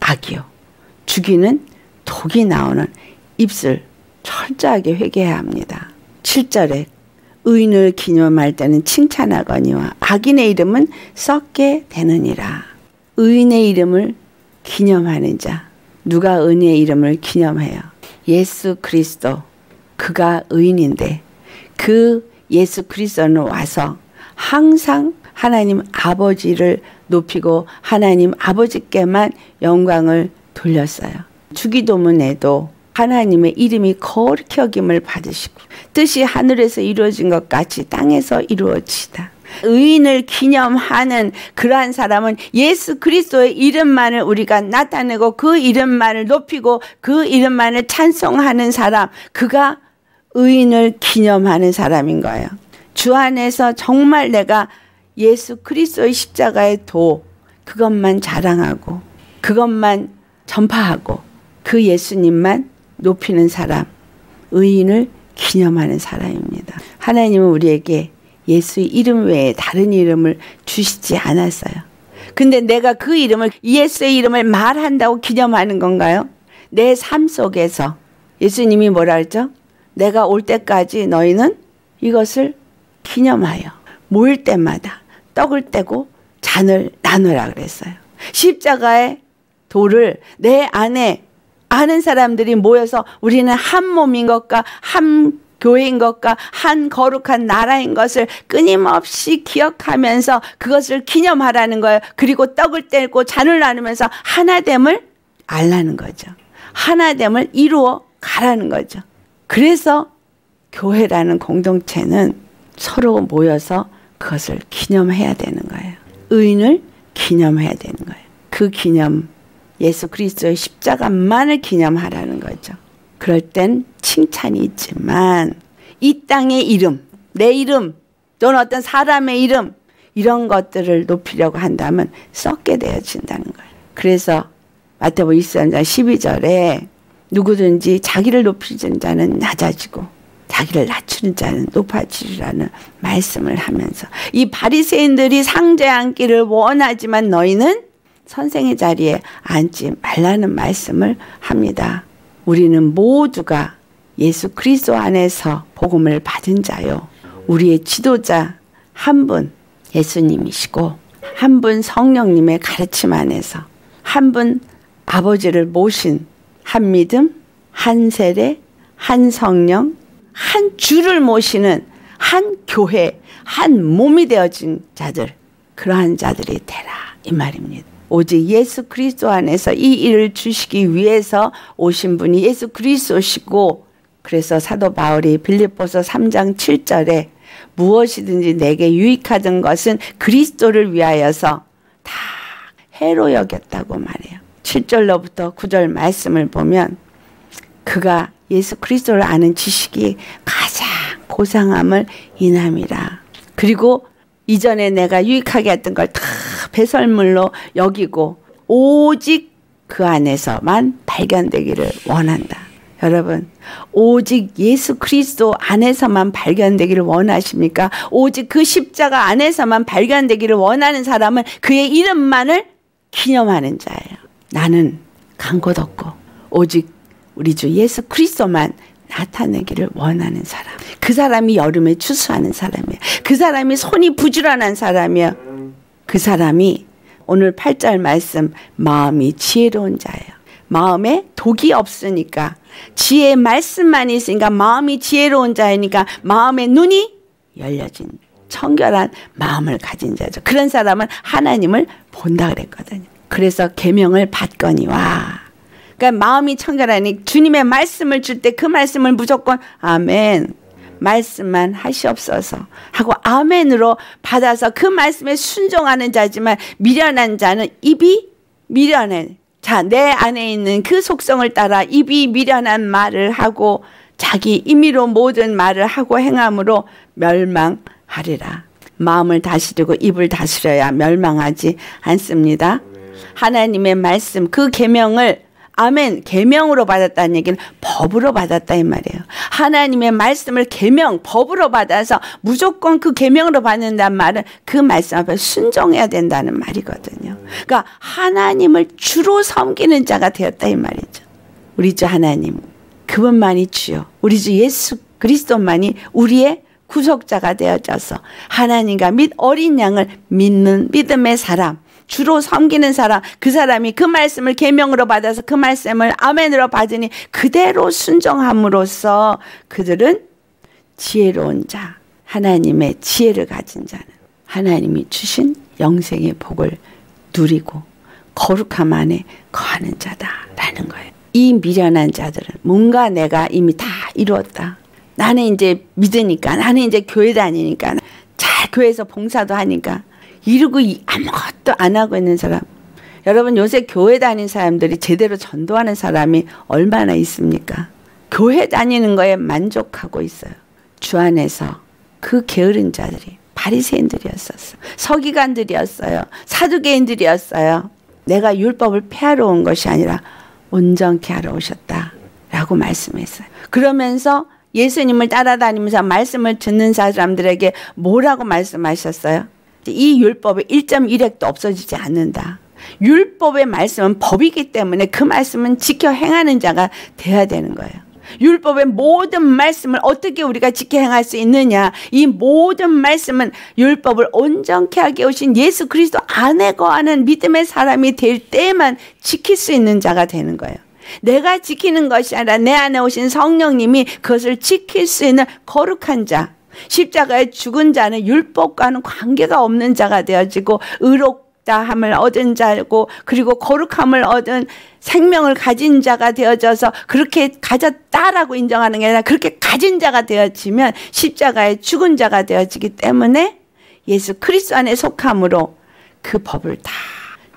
악이요, 죽이는 독이 나오는 입술, 철저하게 회개해야 합니다. 7절에 의인을 기념할 때는 칭찬하거니와 악인의 이름은 썩게 되느니라. 의인의 이름을 기념하는 자, 누가 의인의 이름을 기념해요? 예수 그리스도. 그가 의인인데 그 예수 그리스도는 와서 항상 하나님 아버지를 높이고 하나님 아버지께만 영광을 돌렸어요. 주기도문에도 하나님의 이름이 거룩히 여김을 받으시고 뜻이 하늘에서 이루어진 것 같이 땅에서 이루어지다. 의인을 기념하는 그러한 사람은 예수 그리스도의 이름만을 우리가 나타내고 그 이름만을 높이고 그 이름만을 찬송하는 사람, 그가 의인을 기념하는 사람인 거예요. 주 안에서 정말 내가 예수 그리스도의 십자가의 도, 그것만 자랑하고 그것만 전파하고 그 예수님만 높이는 사람, 의인을 기념하는 사람입니다. 하나님은 우리에게 예수의 이름 외에 다른 이름을 주시지 않았어요. 근데 내가 그 이름을, 예수의 이름을 말한다고 기념하는 건가요? 내 삶 속에서 예수님이 뭐라 했죠? 내가 올 때까지 너희는 이것을 기념하여 모일 때마다 떡을 떼고 잔을 나누라 그랬어요. 십자가의 도를 내 안에 아는 사람들이 모여서 우리는 한 몸인 것과 한 교회인 것과 한 거룩한 나라인 것을 끊임없이 기억하면서 그것을 기념하라는 거예요. 그리고 떡을 떼고 잔을 나누면서 하나됨을 알라는 거죠. 하나됨을 이루어 가라는 거죠. 그래서 교회라는 공동체는 서로 모여서 그것을 기념해야 되는 거예요. 의인을 기념해야 되는 거예요. 그 기념, 예수 그리스도의 십자가만을 기념하라는 거죠. 그럴 땐 칭찬이 있지만 이 땅의 이름, 내 이름 또는 어떤 사람의 이름, 이런 것들을 높이려고 한다면 썩게 되어진다는 거예요. 그래서 마태복음 23장 12절에 누구든지 자기를 높이는 자는 낮아지고 자기를 낮추는 자는 높아지리라는 말씀을 하면서, 이 바리새인들이 상자에 앉기를 원하지만 너희는 선생의 자리에 앉지 말라는 말씀을 합니다. 우리는 모두가 예수 그리스도 안에서 복음을 받은 자요, 우리의 지도자 한 분 예수님이시고, 한 분 성령님의 가르침 안에서, 한 분 아버지를 모신 한 믿음, 한 세례, 한 성령, 한 주를 모시는 한 교회, 한 몸이 되어진 자들, 그러한 자들이 되라 이 말입니다. 오직 예수 그리스도 안에서 이 일을 주시기 위해서 오신 분이 예수 그리스도시고, 그래서 사도 바울이 빌립보서 3장 7절에 무엇이든지 내게 유익하던 것은 그리스도를 위하여서 다 해로 여겼다고 말해요. 7절로부터 9절 말씀을 보면 그가 예수 그리스도를 아는 지식이 가장 고상함을 인함이라. 그리고 이전에 내가 유익하게 했던 걸 다 배설물로 여기고 오직 그 안에서만 발견되기를 원한다. 여러분, 오직 예수 그리스도 안에서만 발견되기를 원하십니까? 오직 그 십자가 안에서만 발견되기를 원하는 사람은 그의 이름만을 기념하는 자예요. 나는 간 곳 없고 오직 우리 주 예수 그리스도만 나타내기를 원하는 사람, 그 사람이 여름에 추수하는 사람이야. 그 사람이 손이 부지런한 사람이야. 그 사람이 오늘 8절 말씀, 마음이 지혜로운 자예요. 마음에 독이 없으니까, 지혜의 말씀만 있으니까 마음이 지혜로운 자이니까 마음의 눈이 열려진 청결한 마음을 가진 자죠. 그런 사람은 하나님을 본다 그랬거든요. 그래서 계명을 받거니와, 그러니까 마음이 청결하니 주님의 말씀을 줄 때 그 말씀을 무조건 아멘, 말씀만 하시옵소서 하고 아멘으로 받아서 그 말씀에 순종하는 자지만, 미련한 자는 입이 미련해. 자, 내 안에 있는 그 속성을 따라 입이 미련한 말을 하고 자기 임의로 모든 말을 하고 행함으로 멸망하리라. 마음을 다스리고 입을 다스려야 멸망하지 않습니다. 하나님의 말씀, 그 계명을 아멘, 계명으로 받았다는 얘기는 법으로 받았다 이 말이에요. 하나님의 말씀을 계명, 법으로 받아서 무조건 그 계명으로 받는다는 말은 그 말씀 앞에 순종해야 된다는 말이거든요. 그러니까 하나님을 주로 섬기는 자가 되었다 이 말이죠. 우리 주 하나님, 그분만이 주요, 우리 주 예수 그리스도만이 우리의 구속자가 되어져서 하나님과 및 어린 양을 믿는 믿음의 사람, 주로 섬기는 사람, 그 사람이 그 말씀을 계명으로 받아서 그 말씀을 아멘으로 받으니 그대로 순종함으로써 그들은 지혜로운 자, 하나님의 지혜를 가진 자는 하나님이 주신 영생의 복을 누리고 거룩함 안에 거하는 자다라는 거예요. 이 미련한 자들은 뭔가 내가 이미 다 이루었다, 나는 이제 믿으니까, 나는 이제 교회 다니니까, 잘 교회에서 봉사도 하니까, 이러고 아무것도 안 하고 있는 사람. 여러분, 요새 교회 다니는 사람들이 제대로 전도하는 사람이 얼마나 있습니까? 교회 다니는 거에 만족하고 있어요. 주 안에서 그 게으른 자들이 바리새인들이었었어요. 서기관들이었어요. 사두개인들이었어요. 내가 율법을 폐하러 온 것이 아니라 온전케 하러 오셨다라고 말씀했어요. 그러면서 예수님을 따라다니면서 말씀을 듣는 사람들에게 뭐라고 말씀하셨어요? 이 율법의 1.1획도 없어지지 않는다. 율법의 말씀은 법이기 때문에 그 말씀은 지켜 행하는 자가 돼야 되는 거예요. 율법의 모든 말씀을 어떻게 우리가 지켜 행할 수 있느냐. 이 모든 말씀은 율법을 온전케 하게 오신 예수 그리스도 안에 거하는 믿음의 사람이 될 때만 지킬 수 있는 자가 되는 거예요. 내가 지키는 것이 아니라 내 안에 오신 성령님이 그것을 지킬 수 있는 거룩한 자, 십자가에 죽은 자는 율법과는 관계가 없는 자가 되어지고 의롭다함을 얻은 자고 그리고 거룩함을 얻은 생명을 가진 자가 되어져서 그렇게 가졌다라고 인정하는 게 아니라 그렇게 가진 자가 되어지면 십자가에 죽은 자가 되어지기 때문에 예수 그리스도 안에 속함으로 그 법을 다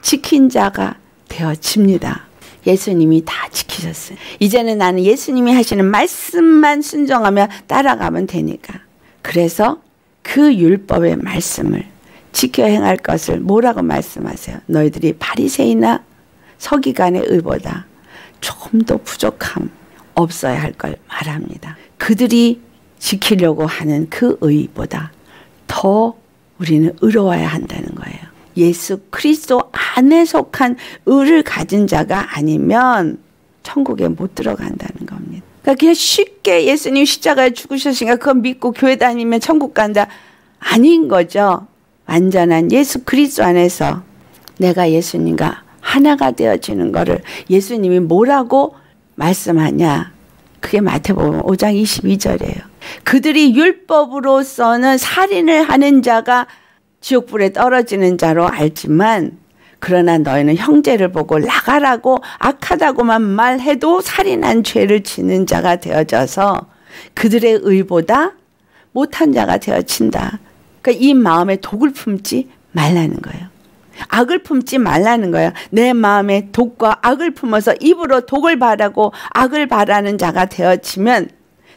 지킨 자가 되어집니다. 예수님이 다 지키셨어요. 이제는 나는 예수님이 하시는 말씀만 순종하며 따라가면 되니까. 그래서 그 율법의 말씀을 지켜 행할 것을 뭐라고 말씀하세요? 너희들이 바리새이나 서기관의 의보다 조금 더 부족함 없어야 할 걸 말합니다. 그들이 지키려고 하는 그 의보다 더 우리는 의로워야 한다는 거예요. 예수 그리스도 안에 속한 의를 가진 자가 아니면 천국에 못 들어간다는 겁니다. 그러니까 그냥 쉽게 예수님 십자가에 죽으셨으니까 그거 믿고 교회 다니면 천국 간다 아닌 거죠. 완전한 예수 그리스도 안에서 내가 예수님과 하나가 되어지는 거를 예수님이 뭐라고 말씀하냐. 그게 마태복음 5장 22절이에요. 그들이 율법으로서는 살인을 하는 자가 지옥불에 떨어지는 자로 알지만 그러나 너희는 형제를 보고 나가라고 악하다고만 말해도 살인한 죄를 지는 자가 되어져서 그들의 의보다 못한 자가 되어진다. 그러니까 이 마음에 독을 품지 말라는 거예요. 악을 품지 말라는 거예요. 내 마음에 독과 악을 품어서 입으로 독을 바라고 악을 바라는 자가 되어지면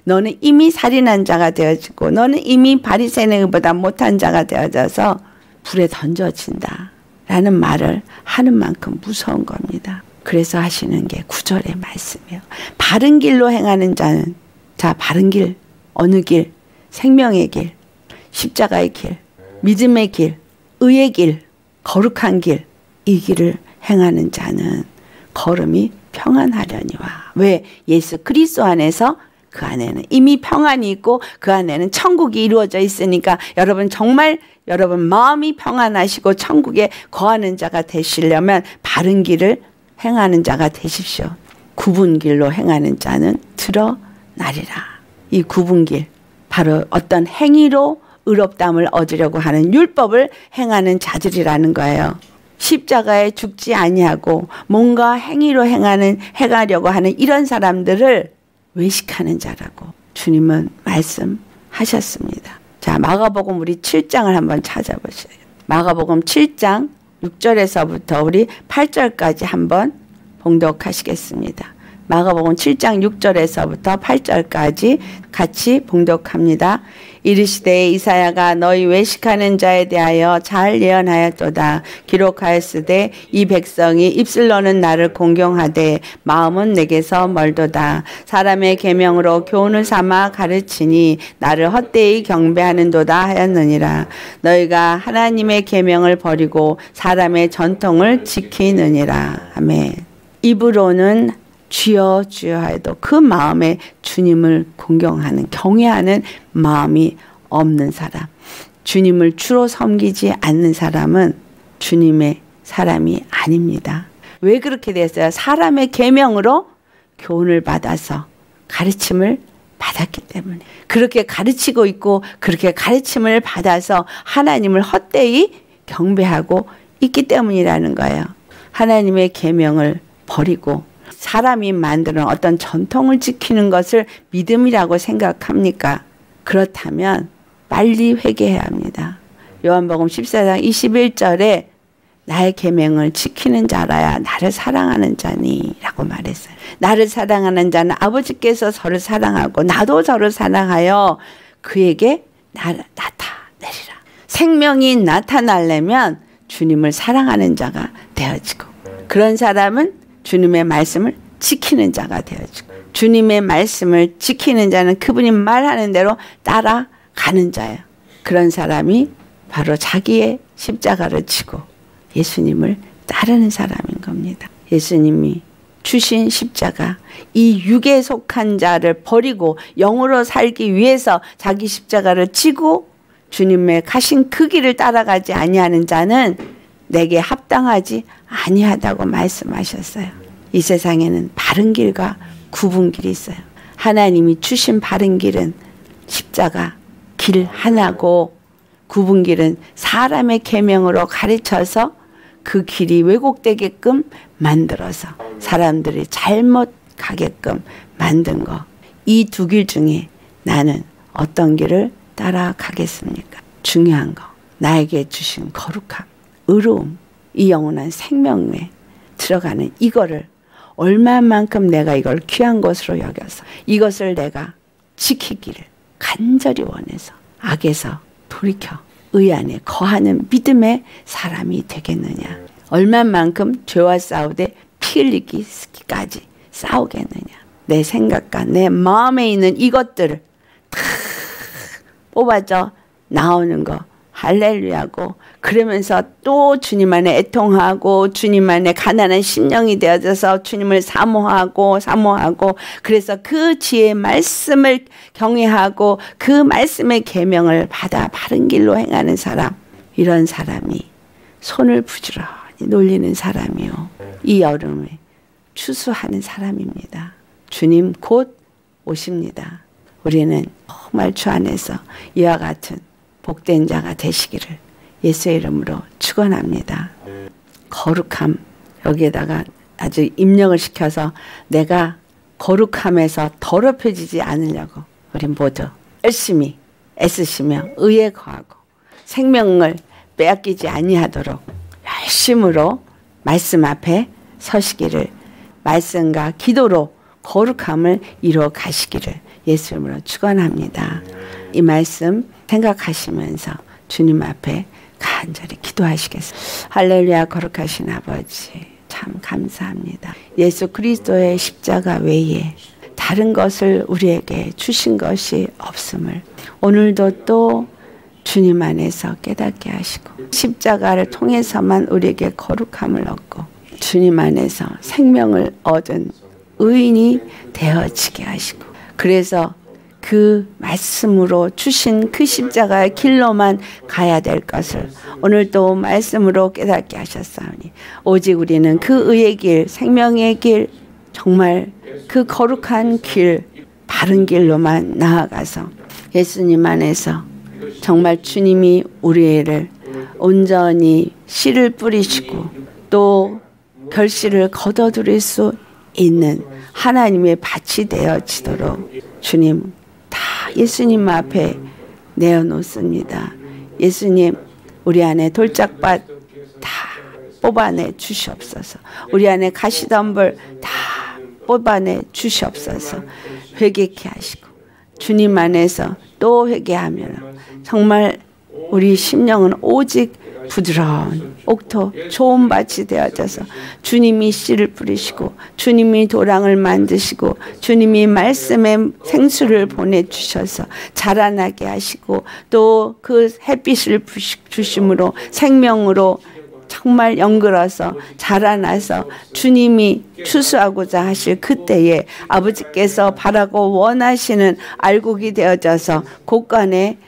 너는 이미 살인한 자가 되어지고 너는 이미 바리새인의 의보다 못한 자가 되어져서 불에 던져진다 라는 말을 하는 만큼 무서운 겁니다. 그래서 하시는 게 9절의 말씀이에요. 바른 길로 행하는 자는 바른 길, 어느 길, 생명의 길, 십자가의 길, 믿음의 길, 의의 길, 거룩한 길, 이 길을 행하는 자는 걸음이 평안하려니와. 왜? 예수 그리스도 안에서 그 안에는 이미 평안이 있고 그 안에는 천국이 이루어져 있으니까 여러분 정말 여러분 마음이 평안하시고 천국에 거하는 자가 되시려면 바른 길을 행하는 자가 되십시오. 굽은 길로 행하는 자는 드러나리라. 이 굽은 길 바로 어떤 행위로 의롭다함을 얻으려고 하는 율법을 행하는 자들이라는 거예요. 십자가에 죽지 아니하고 뭔가 행위로 행하려고 하는 이런 사람들을 외식하는 자라고 주님은 말씀하셨습니다. 자, 마가복음 우리 7장을 한번 찾아보세요. 마가복음 7장 6절에서부터 우리 8절까지 한번 봉독하시겠습니다. 마가복음 7장 6절에서부터 8절까지 같이 봉독합니다. 이르시되 이사야가 너희 외식하는 자에 대하여 잘 예언하였도다. 기록하였으되 이 백성이 입술로는 나를 공경하되 마음은 내게서 멀도다. 사람의 계명으로 교훈을 삼아 가르치니 나를 헛되이 경배하는도다 하였느니라. 너희가 하나님의 계명을 버리고 사람의 전통을 지키느니라. 아멘. 입으로는 주여 주여 해도 그 마음에 주님을 공경하는 경외하는 마음이 없는 사람, 주님을 주로 섬기지 않는 사람은 주님의 사람이 아닙니다. 왜 그렇게 됐어요? 사람의 계명으로 교훈을 받아서 가르침을 받았기 때문에 그렇게 가르치고 있고 그렇게 가르침을 받아서 하나님을 헛되이 경배하고 있기 때문이라는 거예요. 하나님의 계명을 버리고 사람이 만드는 어떤 전통을 지키는 것을 믿음이라고 생각합니까? 그렇다면 빨리 회개해야 합니다. 요한복음 14장 21절에 나의 계명을 지키는 자라야 나를 사랑하는 자니 라고 말했어요. 나를 사랑하는 자는 아버지께서 저를 사랑하고 나도 저를 사랑하여 그에게 나타내리라. 생명이 나타나려면 주님을 사랑하는 자가 되어지고, 그런 사람은 주님의 말씀을 지키는 자가 되어지고, 주님의 말씀을 지키는 자는 그분이 말하는 대로 따라가는 자예요. 그런 사람이 바로 자기의 십자가를 지고 예수님을 따르는 사람인 겁니다. 예수님이 주신 십자가, 이 육에 속한 자를 버리고 영으로 살기 위해서 자기 십자가를 지고 주님의 가신 그 길을 따라가지 아니하는 자는 내게 합당하지 아니하다고 말씀하셨어요. 이 세상에는 바른 길과 굽은 길이 있어요. 하나님이 주신 바른 길은 십자가 길 하나고, 굽은 길은 사람의 계명으로 가르쳐서 그 길이 왜곡되게끔 만들어서 사람들이 잘못 가게끔 만든 거. 이 두 길 중에 나는 어떤 길을 따라가겠습니까? 중요한 거, 나에게 주신 거룩함, 의로움, 이 영원한 생명에 들어가는 이거를 얼마만큼 내가 이걸 귀한 것으로 여겨서 이것을 내가 지키기를 간절히 원해서 악에서 돌이켜 의 안에 거하는 믿음의 사람이 되겠느냐. 얼마만큼 죄와 싸우되 피 흘리기까지 싸우겠느냐. 내 생각과 내 마음에 있는 이것들을 다 뽑아져 나오는 거 할렐루야고, 그러면서 또 주님 안에 애통하고 주님 안에 가난한 심령이 되어져서 주님을 사모하고 그래서 그 지혜의 말씀을 경외하고 그 말씀의 계명을 받아 바른 길로 행하는 사람, 이런 사람이 손을 부지런히 놀리는 사람이요, 이 여름에 추수하는 사람입니다. 주님 곧 오십니다. 우리는 정말 주 안에서 이와 같은 복된 자가 되시기를 예수의 이름으로 축원합니다. 거룩함, 여기에다가 아주 입력을 시켜서 내가 거룩함에서 더럽혀지지 않으려고 우린 모두 열심히 애쓰시며 의에 거하고 생명을 빼앗기지 아니하도록 열심으로 말씀 앞에 서시기를, 말씀과 기도로 거룩함을 이루어 가시기를 예수 이름으로 축원합니다. 이 말씀 생각하시면서 주님 앞에 간절히 기도하시겠습니다. 할렐루야. 거룩하신 아버지, 참 감사합니다. 예수 그리스도의 십자가 외에 다른 것을 우리에게 주신 것이 없음을 오늘도 또 주님 안에서 깨닫게 하시고, 십자가를 통해서만 우리에게 거룩함을 얻고 주님 안에서 생명을 얻은 의인이 되어지게 하시고, 그래서 그 말씀으로 주신 그 십자가의 길로만 가야 될 것을 오늘도 말씀으로 깨닫게 하셨사오니, 오직 우리는 그 의의 길, 생명의 길, 정말 그 거룩한 길, 바른 길로만 나아가서 예수님 안에서 정말 주님이 우리를 온전히 씨를 뿌리시고 또 결실을 거둬들일 수 있는 하나님의 밭이 되어지도록 주님 다 예수님 앞에 내어놓습니다. 예수님, 우리 안에 돌짝밭 다 뽑아내 주시옵소서. 우리 안에 가시덤불 다 뽑아내 주시옵소서. 회개케 하시고 주님 안에서 또 회개하면 정말 우리 심령은 오직 부드러운 옥토 좋은 밭이 되어져서 주님이 씨를 뿌리시고 주님이 도랑을 만드시고 주님이 말씀의 생수를 보내주셔서 자라나게 하시고 또 그 햇빛을 주심으로 생명으로 정말 연그러서 자라나서 주님이 추수하고자 하실 그때에 아버지께서 바라고 원하시는 알곡이 되어져서 곳간에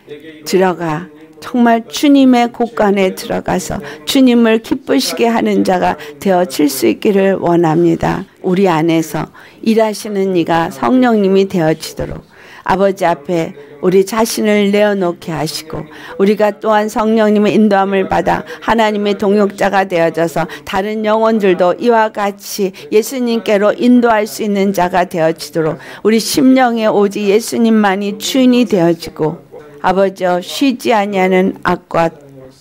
들어가 정말 주님의 곳간에 들어가서 주님을 기쁘시게 하는 자가 되어질 수 있기를 원합니다. 우리 안에서 일하시는 이가 성령님이 되어지도록 아버지 앞에 우리 자신을 내어놓게 하시고, 우리가 또한 성령님의 인도함을 받아 하나님의 동역자가 되어져서 다른 영혼들도 이와 같이 예수님께로 인도할 수 있는 자가 되어지도록 우리 심령에 오직 예수님만이 주인이 되어지고, 아버지여, 쉬지 아니하는 악과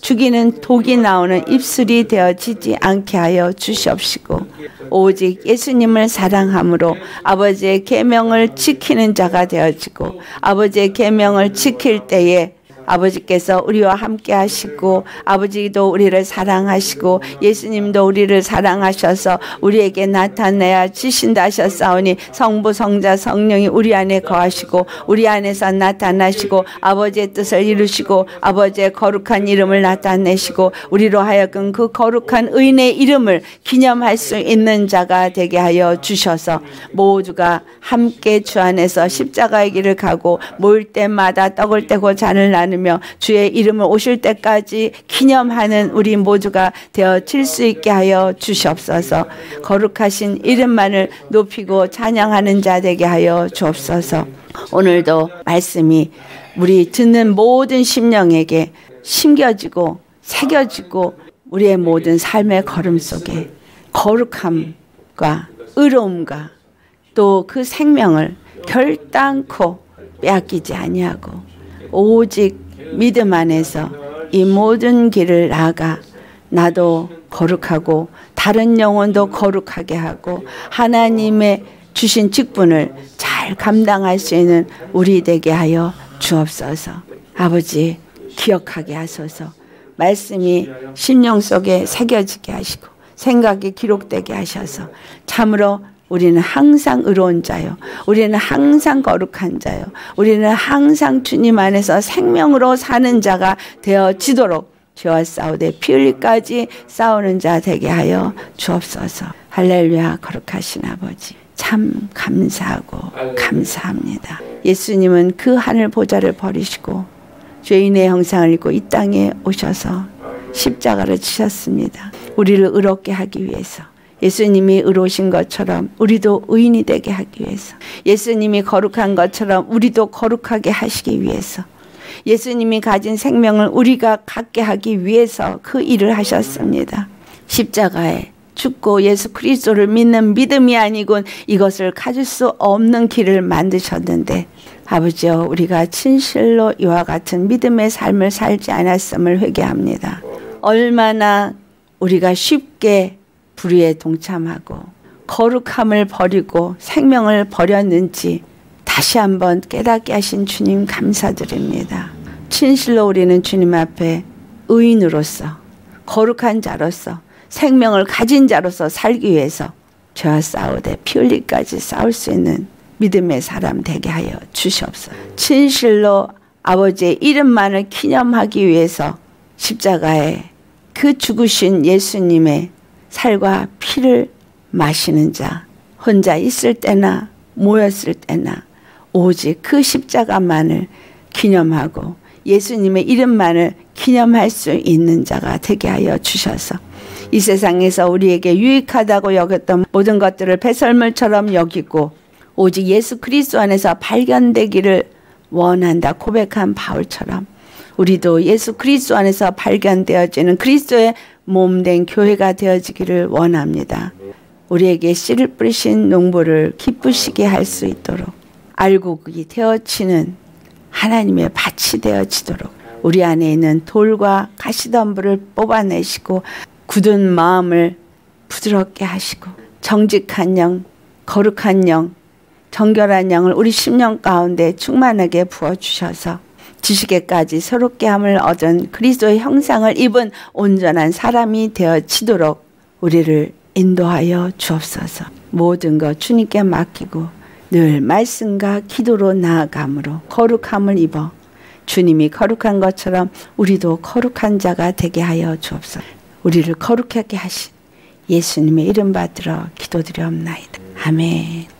죽이는 독이 나오는 입술이 되어지지 않게 하여 주시옵시고, 오직 예수님을 사랑함으로 아버지의 계명을 지키는 자가 되어지고, 아버지의 계명을 지킬 때에 아버지께서 우리와 함께 하시고 아버지도 우리를 사랑하시고 예수님도 우리를 사랑하셔서 우리에게 나타내야 주신다 하셨사오니 성부 성자 성령이 우리 안에 거하시고 우리 안에서 나타나시고 아버지의 뜻을 이루시고 아버지의 거룩한 이름을 나타내시고 우리로 하여금 그 거룩한 의인의 이름을 기념할 수 있는 자가 되게 하여 주셔서 모두가 함께 주 안에서 십자가의 길을 가고 모일 때마다 떡을 떼고 잔을 나누며 주의 이름을 오실 때까지 기념하는 우리 모두가 되어질 수 있게 하여 주시옵소서. 거룩하신 이름만을 높이고 찬양하는 자 되게 하여 주옵소서. 오늘도 말씀이 우리 듣는 모든 심령에게 심겨지고 새겨지고 우리의 모든 삶의 걸음 속에 거룩함과 의로움과 또 그 생명을 결단코 빼앗기지 아니하고 오직 믿음 안에서 이 모든 길을 나아가 나도 거룩하고 다른 영혼도 거룩하게 하고 하나님의 주신 직분을 잘 감당할 수 있는 우리 되게 하여 주옵소서. 아버지 기억하게 하소서. 말씀이 심령 속에 새겨지게 하시고 생각이 기록되게 하셔서 참으로 우리는 항상 의로운 자요, 우리는 항상 거룩한 자요, 우리는 항상 주님 안에서 생명으로 사는 자가 되어지도록 죄와 싸우되 피 흘리까지 싸우는 자 되게 하여 주옵소서. 할렐루야. 거룩하신 아버지 참 감사하고 감사합니다. 예수님은 그 하늘 보좌를 버리시고 죄인의 형상을 입고 이 땅에 오셔서 십자가를 치셨습니다. 우리를 의롭게 하기 위해서, 예수님이 의로우신 것처럼 우리도 의인이 되게 하기 위해서, 예수님이 거룩한 것처럼 우리도 거룩하게 하시기 위해서, 예수님이 가진 생명을 우리가 갖게 하기 위해서 그 일을 하셨습니다. 십자가에 죽고 예수 그리스도를 믿는 믿음이 아니곤 이것을 가질 수 없는 길을 만드셨는데, 아버지여, 우리가 진실로 이와 같은 믿음의 삶을 살지 않았음을 회개합니다. 얼마나 우리가 쉽게 불의에 동참하고 거룩함을 버리고 생명을 버렸는지 다시 한번 깨닫게 하신 주님 감사드립니다. 진실로 우리는 주님 앞에 의인으로서, 거룩한 자로서, 생명을 가진 자로서 살기 위해서 죄와 싸우되 피 흘리까지 싸울 수 있는 믿음의 사람 되게 하여 주시옵소서. 진실로 아버지의 이름만을 기념하기 위해서 십자가에 그 죽으신 예수님의 살과 피를 마시는 자, 혼자 있을 때나 모였을 때나 오직 그 십자가만을 기념하고 예수님의 이름만을 기념할 수 있는 자가 되게 하여 주셔서 이 세상에서 우리에게 유익하다고 여겼던 모든 것들을 배설물처럼 여기고 오직 예수 그리스도 안에서 발견되기를 원한다 고백한 바울처럼 우리도 예수 그리스도 안에서 발견되어지는 그리스도의 몸된 교회가 되어지기를 원합니다. 우리에게 씨를 뿌리신 농부를 기쁘시게 할 수 있도록 알곡이 되어지는 하나님의 밭이 되어지도록 우리 안에 있는 돌과 가시덤불을 뽑아내시고 굳은 마음을 부드럽게 하시고 정직한 영, 거룩한 영, 정결한 영을 우리 심령 가운데 충만하게 부어주셔서 지식에까지 새롭게 함을 얻은 그리스도의 형상을 입은 온전한 사람이 되어지도록 우리를 인도하여 주옵소서. 모든 것 주님께 맡기고 늘 말씀과 기도로 나아감으로 거룩함을 입어 주님이 거룩한 것처럼 우리도 거룩한 자가 되게 하여 주옵소서. 우리를 거룩하게 하신 예수님의 이름 받들어 기도드려옵나이다. 아멘.